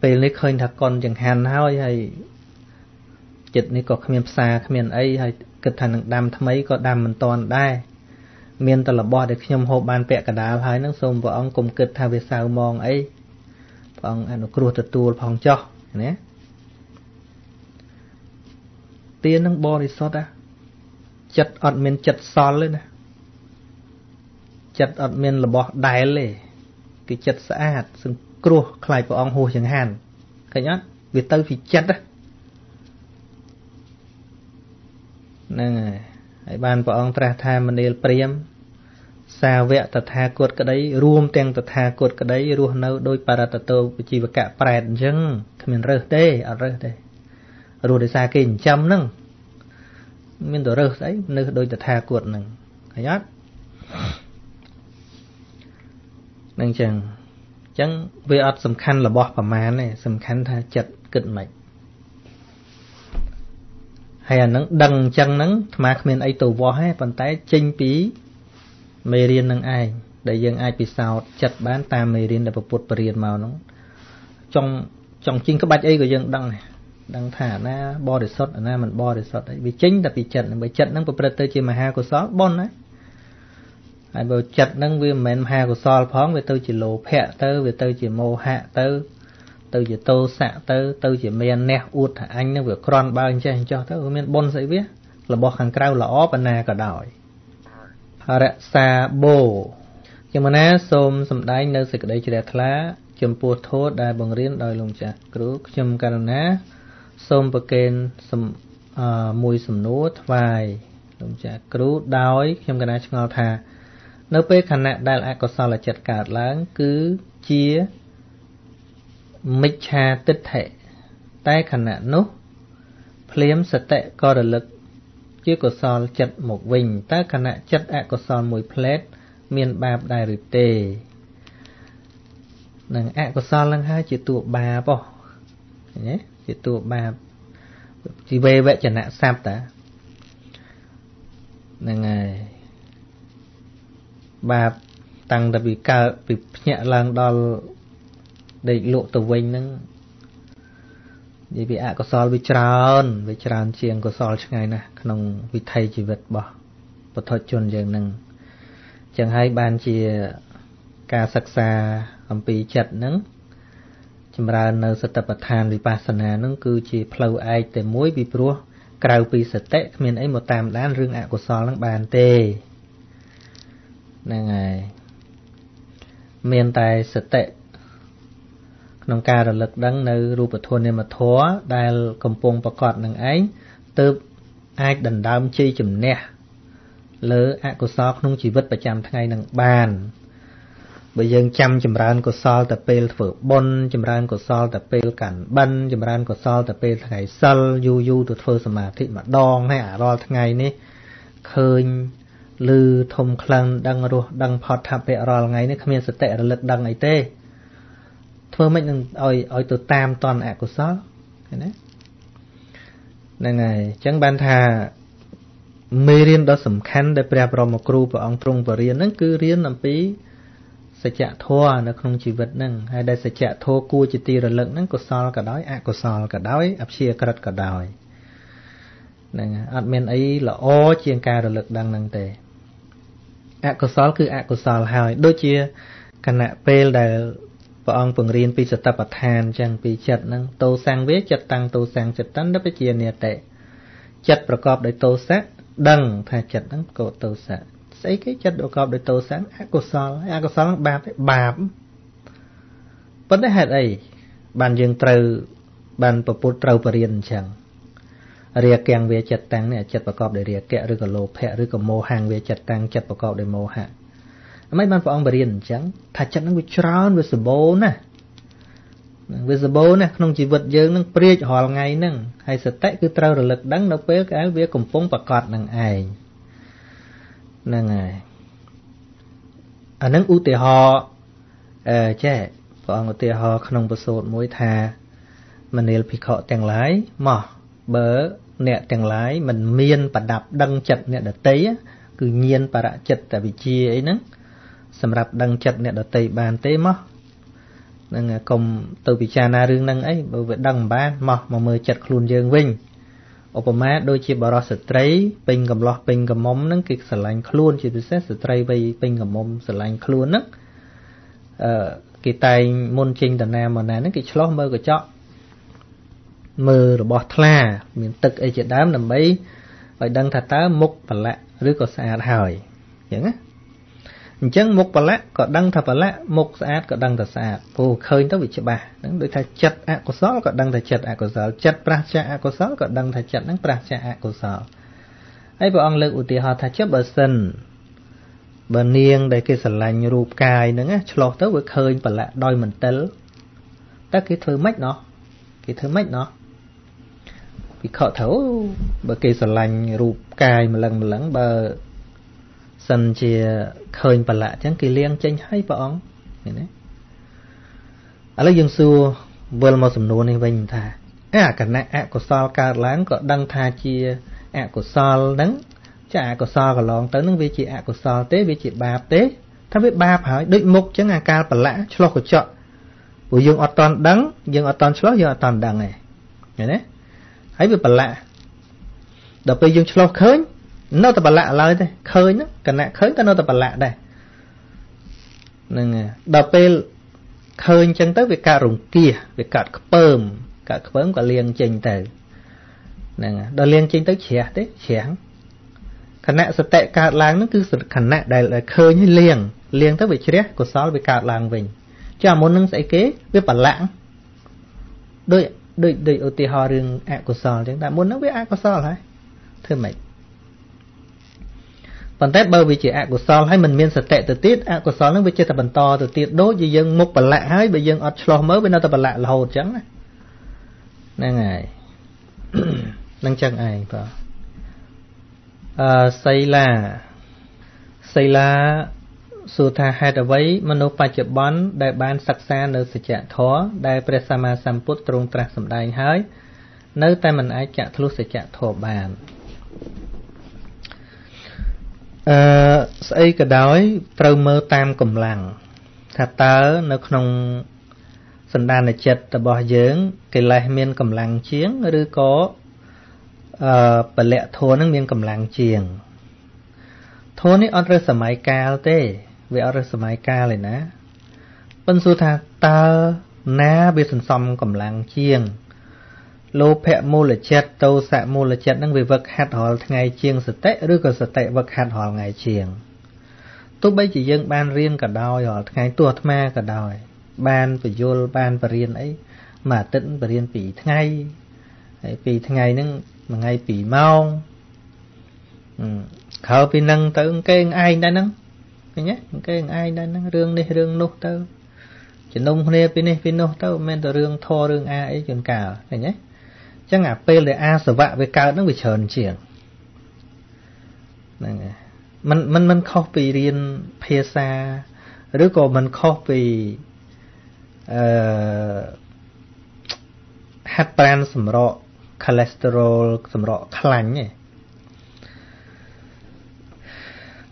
về lấy khơi thật còn chẳng hàn thôi hay chật này có miền xa miền ấy hay cực thành đam thấm ấy có đam mình toàn đây miền ta là bò để nhom hộp bàn bẹ cả đá hai nước sông bọn cùng cực tham về sao mong ấy bọn anh nó cua từ tua phòng cho nhé tiền năng bò đi sót á chặt ọt miền chặt son lên nè chặt ọt miền là bỏ đáy lên cái chặt xã hạt xưng cua khai của ông hồ chẳng hạn cái nhá vì tao vì chặt á nè hãy bàn của ông tra tha mình đều priêm sao vẽ tật tha cột cái đấy ruom tiền tật tha cột cái đấy ruom nấu đôi paratato chỉ và cả prẹt chăng mình rơi đây ruom để xa kìm châm nưng mình đổ rớt đấy nơi đôi tật tha cuột nè thấy nhát nên chẳng về ở tầm khăn là bỏ vào má này tầm khăn tha chặt cực mạnh hay là nắng đằng chẳng nắng mà mình ấy tù vò hết bàn tay chinh pí mê riêng nắng ai để dừng ai bị sao chặt bán ta mê riêng là bột bột riêng màu nó trong chinh các bạch ấy của dân đằng này đang thả na bo để sót ở na mình bo để sót đấy vì chính là vì trận năng của predator chỉ mà ha của sót bon đấy ai bảo trận năng vì mình ha của sót phóng về tôi chỉ lộ phẹ tơ về tôi chỉ mô hạ tơ tôi chỉ tô xạ tơ tôi chỉ men nẹt uột anh nó vừa cron bao anh chơi anh cho tớ men bon dễ biết là bo hàng cào là ó bần nà cả đòi hạ xa bồ nhưng mà na xôm sầm đáy nơi sực đây chỉ đẹp lá chấm buộc thốt đại bằng riêng đòi lồng chặt cứu chấm cà na xôm bậc kèn sầm mùi sầm nốt vài lồng chặt cứu đói chấm cà na chấm ngao thà nếu pe khả nạn đại lại có sao là chặt cả láng cứ chia mịch cha tích thể tai khả nạn nốt phím sệt tệ co lực chứ có sao chặt một vinh tai khả nạn chặt ạ có sao mùi plét miền bạp đại rực tề nàng ạ có sao lăng hai chỉ tụ bà bỏ nhé chỉ tụ bà chỉ về vậy chẳng ạ sạp ta nàng bà tăng đã bị cờ bị nhẹ lăng đo để lộ tờ vinh nâng vì bị ạ có sao bị tròn chiêng có sao chẳng ngày nè nông bị thay chỉ vật bỏ và thôi chôn dường nâng chẳng hay ban chỉ ca sắc xa âm pi chật nứng chấm ra nơi sát tập than vì ba sanh hà nứng cứ chỉ plau ai để muối bị prua cầu pi sát tệ miền ấy một tam đan riêng ạ của so lăng bàn tê nàng ngày miền tài sát tệ nông ca rồi lực đắng nơi ruột thôn nên mà thó đai cầm pong bạc cọt nàng ấy từ ai đần đam chi chấm nè lỡ ạ của so không chỉ vứt và chạm thay nàng bàn bây giờ chăm chậm ran của sol tập pel phở bon chậm ran của sol tập pel cản ban chậm ran của sol tập pel ngày sol yu yu từ phơi sầm thị mà đong hay à lo ngày ní khơi lư thom khăn đăng ruột đăng phật tháp pe rồi ngày ní khmer sệt tệ lực đăng ấy tê phơi mấy lần oi từ tam toàn ạ của sol này này chẳng ban thà mê riêng đó sầm khăn để bè bò một cù và ông trung và riêng nó cứ riêng làm pí sẽ chạ thua nó không chỉ vật nâng hay đây sẽ chạ thua cua chỉ ti rồi lợn nâng có sao cả đói ạ có sao cả đói ấp chia cả đất cả đòi nè admin ấy là ó chiên ca rồi lực đang nâng tề ạ có sao cứ ạ có sao hài đôi chia cành nạ pel đại bọn phượng riên pi sập tập than chẳng pi chật nâng tô sang viết chật tăng tô sang chật tấn đó phải chia nè tệ chậtประกอบ ដោយ tô sát đằng thay chật nâng cổ tô sát ấy cái chất độ cọp để tô sáng ác của sao bạp vấn đề hạt ấy bàn dương trừ bàn bổ bút trâu bờ riên chẳng rìa kèng về chặt tăng này chặt bọc cọp để rìa kẹt rồi cả lô phe rồi cả mô hàng về chặt tăng chặt bọc cọp để mô hạ mấy bàn phong bờ riên chẳng thà chặt nó bị tròn visible nè không chỉ vật dương nó priệt hòi ngày nè hay sệt tách cứ trâu rồi lực đắng nó bế cái về cùng phong bạc cọt nằng ai năng ai anh nâng ưu tiệt họ che còn ưu tiệt họ không bớt sốt mối thà mình đều bị họ tàng lái mỏ bớ nẹt tàng lái mình miên và đạp đăng chật nẹt đợt tây cứ nhiên và đã chật tại vì chi ấy nấng sầm rạp đăng chật nẹt đợt tây bàn tây mỏ năng à cùng từ bị cha na rương năng ấy bởi vì đăng ba mỏ mà mờ chật khôn dương vinh Obama đôi khi bảo ra sợi pin cầm lọ pin cầm móng nâng kịch sợi lanh khluôn chỉ biết xét sợi dây pin cầm móng sợi lanh khluôn nấc cái tay môn trinh đàn nam mà nè nấc cái chó mơ của chó mơ rồi bọt la miền tực ấy chuyện đám nằm ấy phải đăng thà tá mục và lạ rứa có sạt hỏi chẳng á chẳng mục và lạ có đăng thà và lạ mục sạt có đăng thà sạt phù khơi tao bị chệ bà nâng đôi thay chật ạ của sót có đăng thà chật ạ của sót chật pracha ạ của sót có đăng thà chật nâng pracha ạ của sót ấy vợ ông lực ủ tì họ thà chớp bờ sân bờ niêng để cái sần lành rụp cài nâng á chlo tao vừa khơi và lạ đôi mình tớ ta cái thứ mách nó bị khọ thấu bờ cái sần lành rụp cài một lần bờ sân chia khơi và lạ chẳng kỳ liên tranh hay bọn ở lúc dân xưa vừa một sầm nôn này mình thà cả nãy của sao cả láng có đăng thà chia của sao nắng chả của sao cả lon tới nắng vì chị của sao tế vì chị bà tế thằng với bà phải định mục chẳng ca và lạ cho của chợ của dương ở toàn đắng dương ở toàn số dương ở toàn đằng này đấy Hãy bị bà lạ. Đợt bây dương cho khơi. Nó ta bà lạ lời đây. Khơi nó. Cả nạ khơi nó ta bà lạ đây. Đợt bây khơi chân tới việc cả rùng kia. Việc cả bơm. Cả bơm cả liền chênh tới. Đợt liền chênh tới trẻ đấy. Trẻ. Cả nạ sẽ tệ cả làng nó cứ cả nạ đây là khơi như liền. Liền tới việc trẻ của xóa là việc cả làng mình. Chứ à muốn nâng sẽ kế việc bà lạng. Đôi đôi ô tì hò rừng ạ của sò chúng ta muốn nó với ạ của sò lại thưa mày bản tết bao vì chỉ ạ của sò hay mình miên sạch tệ từ tiết ạ của sò nó với chơi tập bản to từ tiết đố gì dân một bản lạ hay bây dân ở slow mới bên nào tập bản lạ là hồ trắng này năng ngày năng chẳng ai vợ xây là Sư tha hai đá vấy, manu pa chếp bón, đại bán sắc xa nơi sự chạy thó, đại bế xa ma xăm bút trung trạc xâm đáy hơi, nơi tay mình ai chạy thú sự chạy thổ bàn. Xây cả đói, trâu mơ tam cầm lặng, thả tớ nơi khung sân đàn này chật tà bò dưỡng, kì lại miên cầm lặng chiến, rư có bà lẹ thua nâng miên cầm lặng chiến. Thua ní ớt rơ xa máy cao tế. Vì ớt rơ xa máy cao này ná Bân xu thà ta ná bị sân xâm cầm lạng chiêng. Lô phẹ mô là chết. Tâu xạ mô là chết. Nâng vì vật hạt hồn ngày chiêng sẽ tệ. Rư cơ sẽ tệ vật hạt hồn ngày chiêng. Tốt bây chỉ dân ban riêng cả đòi. Hồn ngày tuột ma cả đòi. Ban và dôl ban và riêng ấy. Mà tĩnh và riêng bị thay. Bị thay nâng mà ngay bị mau. Khờ vì nâng tự cái ai đây nâng. Cái ai đây nâng. Rương này rương nốt tao. Chỉ nông này vì này vì nốt tao. Mình tự rương thô rương A ấy chuyện cả. Chắc ngả P là A sở vạ với cao nó bị trờn chuyển. Mình khóc vì riêng phê xa. Rồi còn mình khóc vì hát bàn xâm rõ. Cholesterol xâm rõ khá lánh ấy.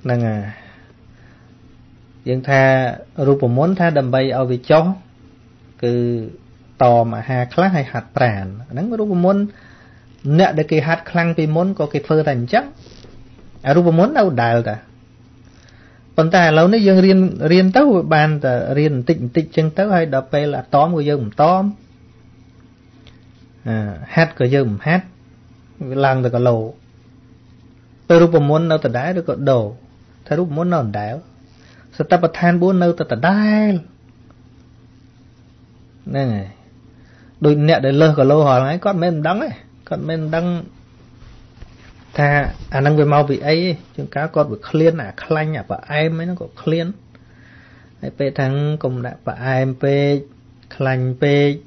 Nâng à dân tha rụp môn tha đầm bay ao về chó cứ tò mà hà khá hay hạt bàn nâng rụp môn nè để cái hạt khăn về môn có cái phơ thành chắc à rụp môn đâu đào cả còn ta lâu nãy dân riêng riêng tấu bàn ta riêng tịnh chân tấu hay đập bay là tóm của dân tóm hát của dân hát làng ta có lâu tôi rụp môn đâu ta đái được có đồ. Thầy rút muốn nó đảo. Sẽ ta bà than bố nâu ta ta đai. Nên này đôi nẹ để lơ cả lâu hỏi là con mềm đắng ấy. Con mềm đắng. Thà à năng về mau bị ấy. Chúng cá con bị clean à khanh à. Bà ai mới nó có clean. Hãy bê thắng cùng đã bà ai bê khanh bê.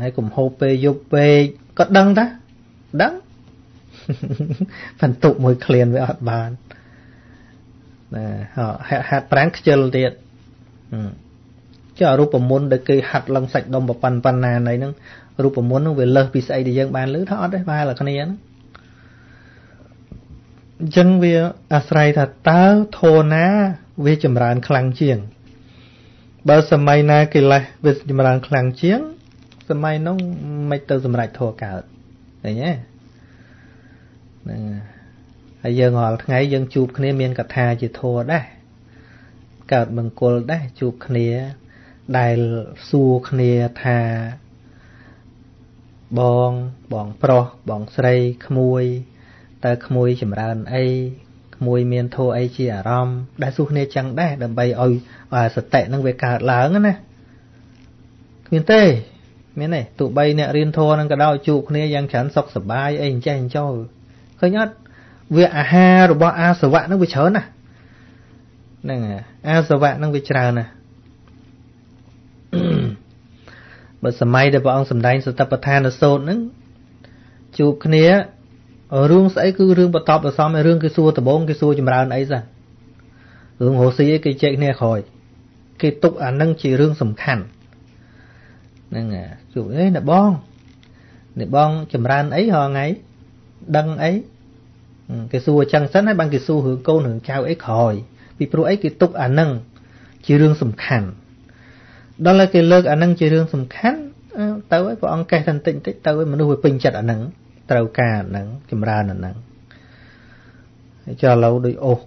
Hãy cùng hô bê vô bê. Có đắng ta. Đắng. Phần tụ mùi clean với ọt bàn. Hạt bán khá chơ tiệt. Chứ ở rụp môn để cái hạt lòng sạch đông bà bàn bàn nà này. Rụp môn nó về lơ bí xây thì dân bàn lứa thọt đấy. Và là con này. Dân vì ả sài thật tao thô ná. Vì chùm rãn khăn chiếng. Bởi xa mây nà kì lại. Vì chùm rãn khăn chiếng. Xa mây nó mây tơ chùm rạch thô cả. Đấy nhé. Hãy dân hỏi ngay dân chụp khá miên cả thà chỉ thua đấy. Cả bằng cô đấy chụp khá đài xu khá thà. Bọn, bọn pro, bọn srei, khmui. Ta khmui chìm ràn ấy. Khmui miên thô ấy chỉ ở rong. Đại xu khá chẳng đấy. Đầm bay ôi, sợ tệ nâng về cả láng nè. Khmien tê, miên này, tụ bay nè riêng thô nâng cả đau chụp khá dân chán sọc sở bài ấy hình chanh cho. Khởi nhất vì à ha rồi bọn a sở vạ nó bị chớ nè nên a sở vạ nó bị chờ nè bởi sớm mai để bọn sớm đánh sớm tập than là sốt nữa chụp cái này ở rương sấy cứ rương bật tọp ở xóm này rương cái xua tập bốn cái xua chìm rào ấy ra rương hồ sĩ cái chạy này khỏi cái tục à nâng chỉ rương sầm khăn nên chụp ấy là bon để bon chìm rào ấy họ ngay đăng ấy cái xu chẳng sẵn hay bằng cái xu hướng câu hướng cao ấy khỏi vì pro ấy cái tục ảnh năng chỉ rương sầm khăn đó là cái lơ ảnh năng chỉ rương sầm khăn tới và ông kể thành tịnh tích tới mà nuôi bình chặt ở nắng tàu cá nắng kim ra nắng cho lâu đôi ô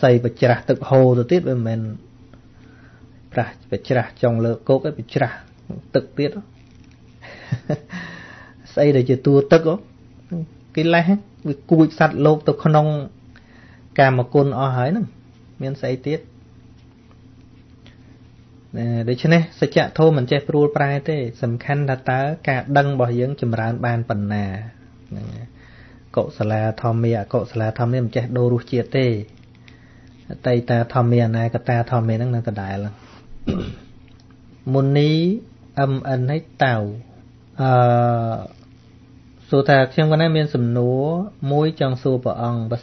xây bịch chả tự hồ rồi tiếp với mình ra bịch chả trong lợn cố cái bịch chả tự tiết đó xây để cho tua tức đó cái lá bị cùi sạt lột tụt khăn ông cà mà côn o hái nữa miền xây tiết để cho nên sẽ chạy thôi mình chạy rùa prai thế sầm khăn đã tá cả đăng bỏ dưỡng chìm rán bàn phần nà cậu xà la thòm mìa cậu xà la thòm mình chạy đô rùa chia tê tay ta thòm mìa này cả ta thòm mìa năng năng cả đại lắm môn ní âm ân hết tàu số thạc trong con em miền sầm núa mũi trong xô bỏ ong và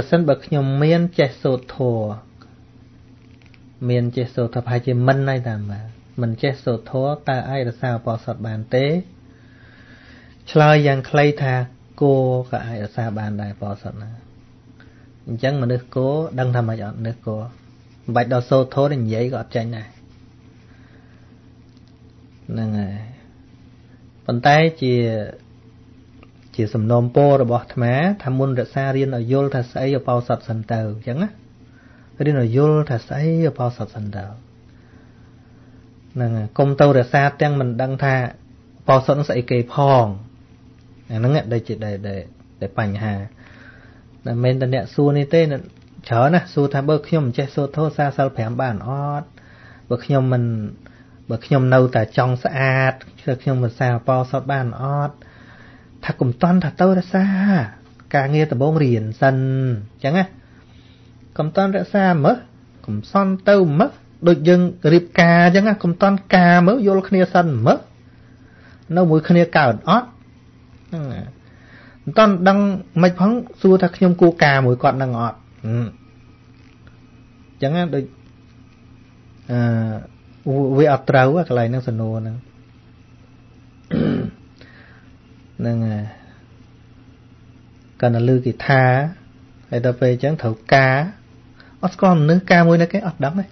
sân bậc nhom miền chạy sột thổ miền che sầu thập hai chỉ mình này làm mà mình che sầu thó ta ai là sao bỏ sọt bàn tế, chơi giang clay tha cô cả ai là sao bàn đại bỏ sọt nè, chẳng mà nước cố đang làm mà chọn nước cố, bạch đào sầu thó thì dễ gọt chanh này, nè, bàn tay chỉ sầm nôm po rồi bỏ thắm tham môn rồi xa riêng ở vô thật say ở bỏ sọt sần tàu chẳng á. Đi nó vô thật ấy bao sọt sần đầu nè công tâu để xa tiếng mình đang tha bao sọt nó sẽ kề phong nó nghe đây chỉ để bành hà là men ta nhẹ xua ni tê chớ nè xua tha bơ khi mình che xua thô xa sao phèm bản ót bơ khi mình nâu ta trong sạch bơ khi mình sao bao sọt bản ót thà cùng toàn thà tâu để xa cả nghe ta bông riền sân chẳng á cầm toàn ra xa mớ, cầm son tâu mớ, đôi dưng rịp cà chứ nha, cầm toàn cà mớ vô khá nia sân mớ. Nó mùi khá nia cà ổn ót. Toàn đang mạch phóng xua thạc nhông cua cà mùi còn đang ọt. Chẳng nha, đôi... Vì ọt trâu á, cái này nâng sân nô nâng. Nâng... Cần là lưu kỳ tha á. Ta về chẳng thấu cá ót con nước ca môi nó cái ót đắng đấy,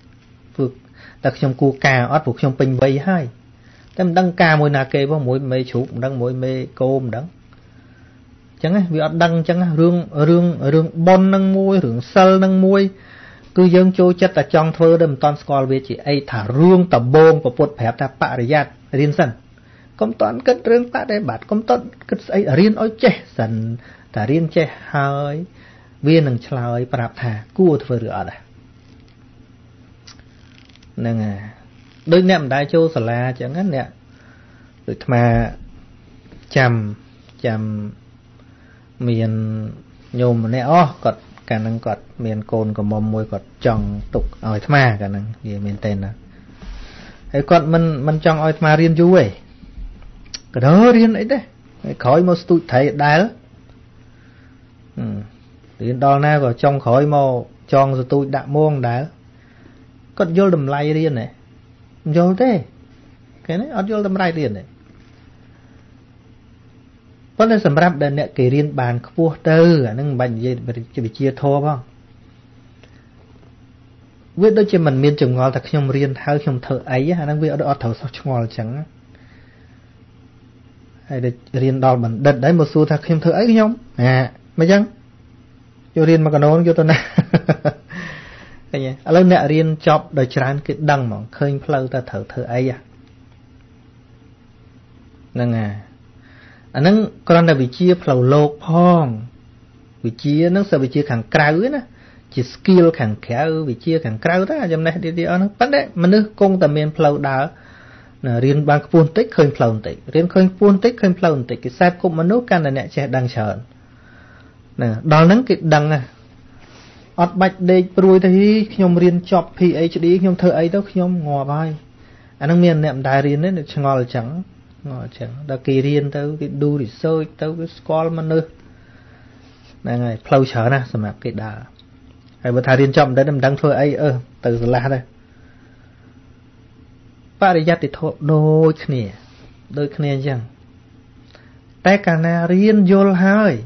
vượt đặc trong cua cà ót buộc trong pin bay hai, tem đăng ca môi nà kê bao mũi mê chụp đăng mũi mê côm đắng, chẳng ấy vì ót đăng chẳng ấy rương bon nâng môi rương sơ nâng môi, cứ dân châu chất ta trong thơ đầm toàn scroll về chỉ ấy thả rương tập bông và bột phép ta bạ để giặt riêng sân, công toàn cất rương bạ để bạt công toàn cất ấy riêng ôi che sần thả riêng che hơi viên nâng chơi bạp thà cua thưa rửa này nâng à đôi nệm đại châu sờ la chẳng ngắt nè rồi mà chầm miền nhôm nè ó cọt cả nâng cọt miền cồn của mồm môi cọt chòng tục ỏi thà cả nâng gì miền tên nè ấy con mình chòng ỏi thà riêng chú ấy cái đó riêng ấy đấy khỏi một tụi thầy đá đến đó na vào trong khói màu tròn rồi tôi đã muôn đá còn vô đầm lay riêng này vô thế cái này ở vô đầm lay riêng này có nên sắm ráp để nè kề riêng bàn cua tư à nâng bành gì bị chia thô không biết đôi chân mình miên trường ngò thật không riêng tháo không thợ ấy à nâng biết ở đó thầu sao ngò chẳng hay để riêng đo mình đặt đấy một xu thật không thợ ấy không à mấy chăng vô riêng mà còn nôn vô tôi nè cái gì ở lớp nè riêng chọc đời tràn cái đằng mà khơi phơi ta thở ấy à nâng à anh nâng còn là vị trí phơi lột phong vị trí nâng sợ vị trí càng cao nữa chỉ skill càng kéo vị trí càng cao đó trong này đi ở nó bắt đấy mà nước công tầm miền phơi đào riêng bằng phun tích khơi phơi tích riêng khơi phun tích khơi phơi tích cái sai cũng mà nước can là nè che đằng sờn đó nắng cái đằng à, ọt bạch đê ruồi thì nhom riêng chọc phi ấy cho đi nhom thợ ấy đâu nhom ngò bay, anh đang miền nệm đài riêng đấy ngò trắng, đa kỳ riêng tao cái đu thì sôi tao cái scroll mà nữa, này này, flow chở nè, xem nào cái đà, hay bữa thà riêng chọc đấy đâm đằng thợ ấy, từ là đây, ba để giặt thì thọ đôi khné chẳng, tay cả nè riêng vô hai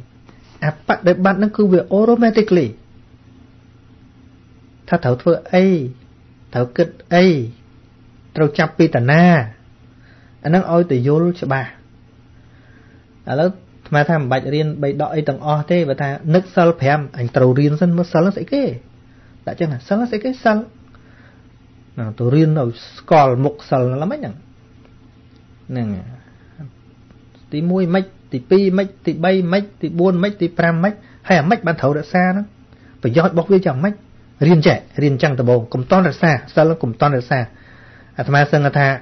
bắt để bắt nó cứ việc automatically tha thảo thưa ấy thảo kịch ấy trâu chắp pi tận na anh đang ôi từ vô cho bà à lớp mà tham bạch riêng bày đợi tầng o thế và ta nước sal phèm anh trâu riêng dân mất sal sẽ kê đã chưa là sal sẽ kê sal nào tàu riêng nào còi mục sal là lắm ấy nhỉ nè tí muôi mấy tí pi mấy tí bay mấy tí buôn mấy tí pram mấy hay là mấy ban thầu đã xa đó phải do bóc với chồng mấy riêng trẻ riêng trăng tàu bồn cùng ton ra xa sao nó cùng ton ra xa à tham sân tha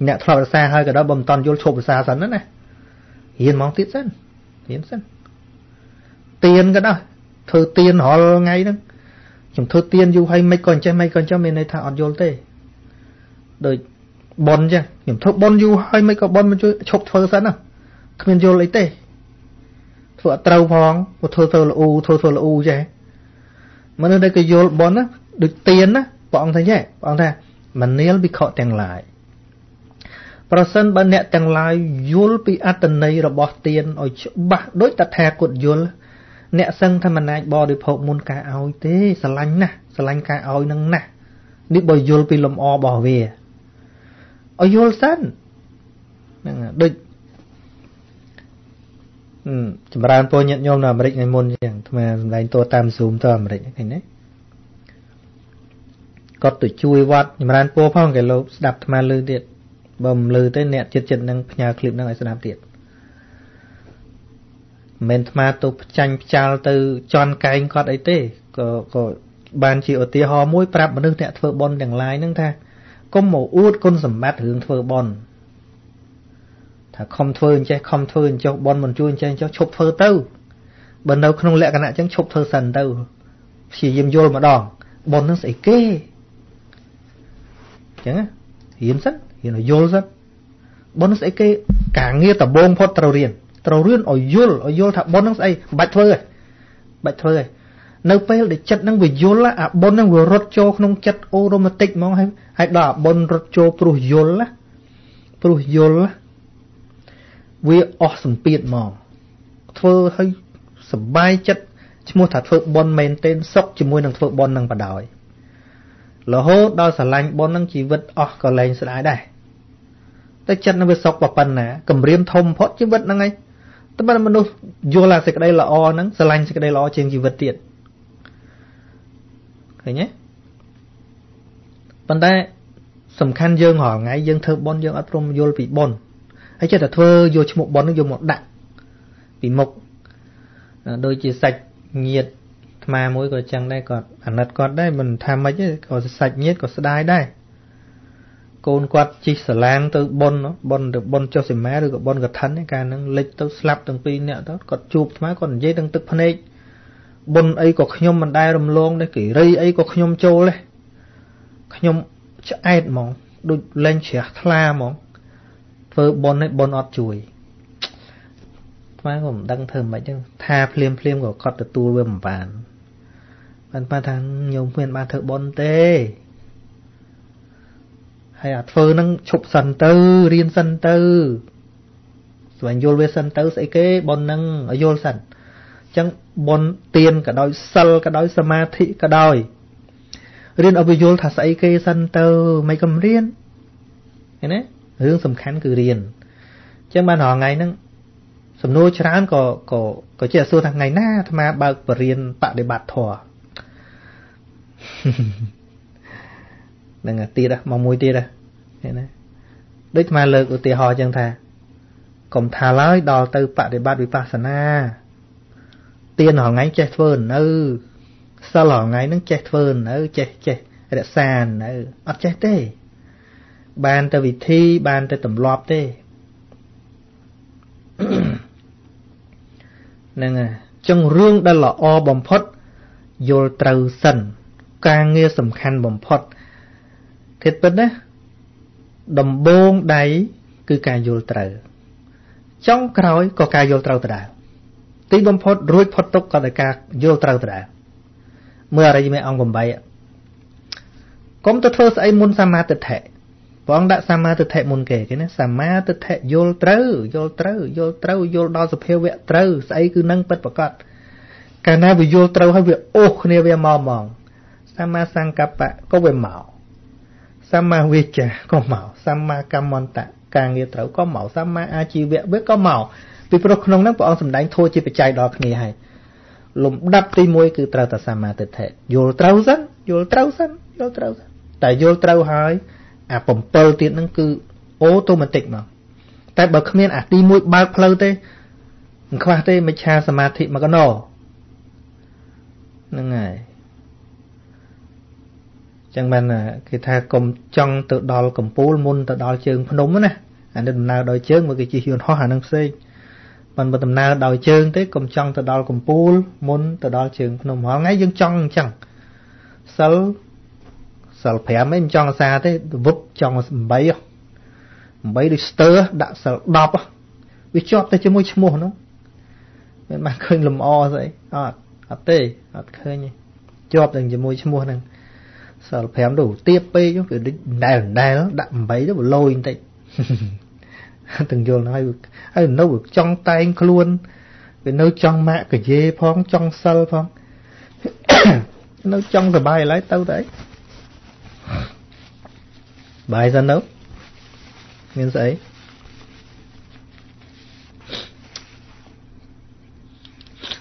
nhà thọ ra xa hơi cái đó bầm ton vô chụp xa dần đó này hiền mong tiết dân hiền dân tiền cái đó thơ tiền họ ngay đó chúng thơ tiền du hay mấy còn cho mình này thọ vô tê đời bon chứ chúng thơ bon du hay mấy còn bon mà chơi chụp thơ dần à không vô lấy tê thợ trâu phong một thơ là u chứ mà nơi đây cái vô bón á được tiền á bọn thấy nhẹ bọn ta mình nếu bị khó tiền lại person bên nẹt tiền lại vô bị ăn tần này rồi bỏ tiền rồi bạc đối tạt thẻ cột vô nẹt sân thay mình này bỏ được hộp môn cá ao thế sờ lanh cá ao nâng nè đi bỏ vô bị lầm o bỏ về ở vô sân được chúng ta tôi nhận nhau là mình định môn chẳng mà đánh tôi tam zoom tôi mà định cái này có tuổi chui vặt nhưng mà tôi phong cái lốp đạp mà lư tiệt bầm lư tới nẹt chết chết đang nhà clip đang ở sân đạp tiệt mình mà tôi tranh chào từ tròn cánh có đấy tê có bàn chỉ ở tia ho mũi prap mà nước nẹt phở bon đằng lái nâng tha có mổ út con sầm bát hướng phở bon thà không thơi cho bọn mình chui chơi cho chụp thơ tâu bên đâu không lẽ cái nãy chẳng chụp thơ sần đâu chỉ dìm vô mà đòn bọn nó sẽ kê chẳng á hiền rất vô rất bọn nó sẽ kê cả nghe tập bông phật trầu riêng ở vô thà bọn nó sẽ bạch thơi rồi nếu phải để chặt năng vừa vô lá à bọn năng vừa rót cho không chặt aromatic mong hay đỏ bọn rót cho pro vô lá vì ở sầm biệt mà thưa hay sầm bay chất chỉ muốn thả thưa bon men tên sốc chỉ muốn năng thưa bon năng bà đòi là hốt đau sờ lạnh bon năng chỉ vật ở còn lạnh sờ ái đây tới chất nó bị sốc vào phần nè cầm riêng thông phốt chỉ vật năng ấy tới ban mình đâu vô là cái đây là o năng sờ lạnh cái đây là o trên chỉ vật tiệt thấy nhé phần đây sầm khăn dương hỏi ngay dương thưa bon dương atrom vô bị bon ấy chứ là thơ vô cho một bón nó vô một đặng bị mộc đôi chỉ sạch nhiệt mà mỗi cái chàng đây còn ảnh lật còn đây mình tham mấy chứ còn sạch nhiệt còn đai đây côn quạt chỉ sờ lang từ bón nó bón được bón cho xì má được bón gật thắn cái càng nâng lịch tao slap từng pin nẹo đó còn chụp má còn dây từng tực phanh bón ấy còn nhom mình đai rầm loang đây kỹ ri ấy còn nhom trâu đây nhom chả ai mỏng đôi lên chẻ la mỏng phơ bon ấy bon ọt chuối, má cũng đăng thơm vậy chứ, tha phim của cọt từ tu về một bàn ba thằng nhiều nguyên ba thợ bon tê, hay là phơ năng chụp sần tư riêng sần tư, rồi vô về sần tư sẽ kế bon năng ở vô sần, chẳng bon tiền cả đôi sal cả đôi samadhi cả đôi, riêng ở vô thà sẽ kế sần tư mấy cầm riêng, thế đấy. Hướng sầm khán cứ riêng chứ mà họ ngày nâng sầm nuôi chán có chia sẻ thằng ngày na tham gia bạc và riêng bạc để bạt thò đừng à tia đó mong mui tia đó thế này đấy mà lời của tia họ chẳng thà còn thà lối đò từ bạc để bạt vipassana tiền họ ngày che phơn ừ sao họ ngày nâng che phơn ừ che để sàn ừ ắt che tê bàn tới vị thi bàn tới tầm lọp thế nên à trong rương đã là o bầm phật vô trầu sần càng nghe sầm khăn bầm phật thiệt bên đấy đầm bông đáy cứ càng vô trầu trong cõi có càng vô trầu từ đào tí bầm phật ruột phật tục có đại càng vô trầu từ đào mưa ở đây mấy ông bầm bay ạ cũng tôi thưa sẽ muốn sa ma tịch thể bọn đã sa ma tự thể môn kể cái này sa ma tự thể vô đo sập heo vẹt trâu say cứ nâng bật bật cọt cả na vì vô trâu hay việc ô khné về mò mỏng sa ma sang cặp bạn có về mạo Samma vichara có màu, Samma kammanta càng nghĩa thấu có màu, Samma ajivya biết có màu. Vì pro khung năng bọn sầm đánh thôi chỉ phải chạy đò nghề hay. Lùm đắp ti môi cứ trao ta Samma tịch thể. Vô trao dân, vô trao dân, vô trao dân. Tại vô trao hỏi, à bổm pơ tiền năng cứ automatic mà. Tại bậc không nên à ti môi bao lâu thế. Khoa thế mới cha samadhi mà có nổ. Nâng này. Chẳng bàn là cái thà cầm chong tự đo cầm pú môn tự đo chương phân đúng đó nè. Anh đừng nào đòi chương mà cái chi hồn hóa năng xây. Bạn bà tầm nào đòi chương tới cầm chong tự đo cầm pú môn tự đo chương phân đúng hóa ngay dương chong chẳng. Sal phẻ mấy chong xa thế vụt chong bấy không. Bấy được sơ đã sal đọc á. Vì chọc tới chứ môi chứ mô nó. Mình mà khơi lùm o vậy. Ở đây, ở khơi nha. Chọc tới chứ môi chứ mô năng. Sao phém đủ tiếp bê chứ. Đài nó đậm bấy đó. Lôi như thế. Từng dồn nó hay nấu được trong tay anh luôn. Vì nấu trong mạ cái dê phong. Trong sơ phong. Nấu trong rồi bài lái tao đấy. Bài ra nấu. Nguyên giấy.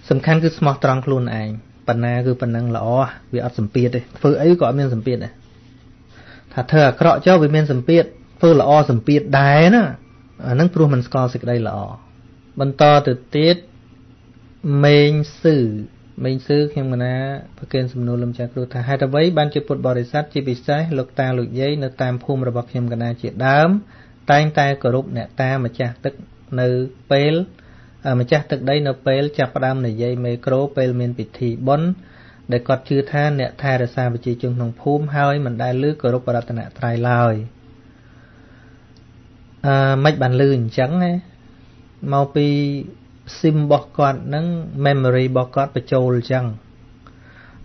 Sầm khăn cứ small trăng luôn anh. Phần nào cứ phần năng lỏ vì ấp sầm piệt đấy, phơi ấy gọi miên sầm piệt này. Thà thờ cọ cho vì miên sầm piệt, phơi lỏ sầm piệt đái nữa, năng pro mình score xịt đây lỏ. Bần to từ tiết mình sử khi mà na phải khen sầm nô lâm cha kêu thà hai ta vấy ban chụp bột bò để sát chỉ bị sai lục ta lục giấy nơi tam phum rồi bọc khi mà na chuyện đám tay tay cờ rụp nè ta mà cha tức nơi pel mà chắc thực đây nó pel chạp đam này dây micro pel miền bị thị bốn để cọt chư tha nẹt tha ra xa về chỉ trường đồng phum hơi mình đại lưới cờ rốt và tận trai lời mạch bàn lưới trắng này mau pi sim bọc cọt nâng memory bọc cọt bị trôi trắng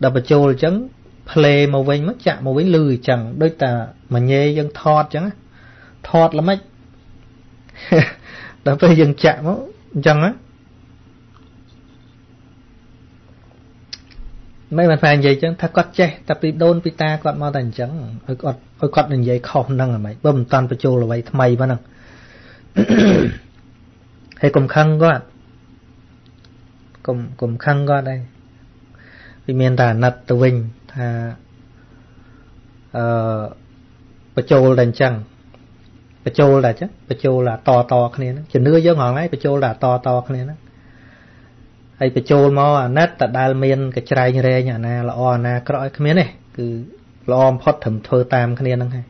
đập bị trôi trắng play màu vinh mất chạm màu vinh lưới trắng đôi ta mà nhê dân thọt trắng thọt là mạch đập bây dân chạm đó. Chẳng á mấy bạn phải vậy chứ ta cọt che ta bị đôn bị ta cọt mau thành chẳng cọt như vậy không năng là mày bơm toàn phải trôi là vậy mày bao năng hay cùng khăn có đây vì miền ta nặt từ vinh ta phải trôi thành chẳng. Pacho là chứ, Pacho là to cái này nó, chỉ nứa giống ngọn ấy, Pacho là to cái này nó. Hay Pacho mà nát tại Đài Miên cái trai như thế nhà na lo na cõi cái miếng này, cứ lo phật thầm thơ tam cái này năng hay.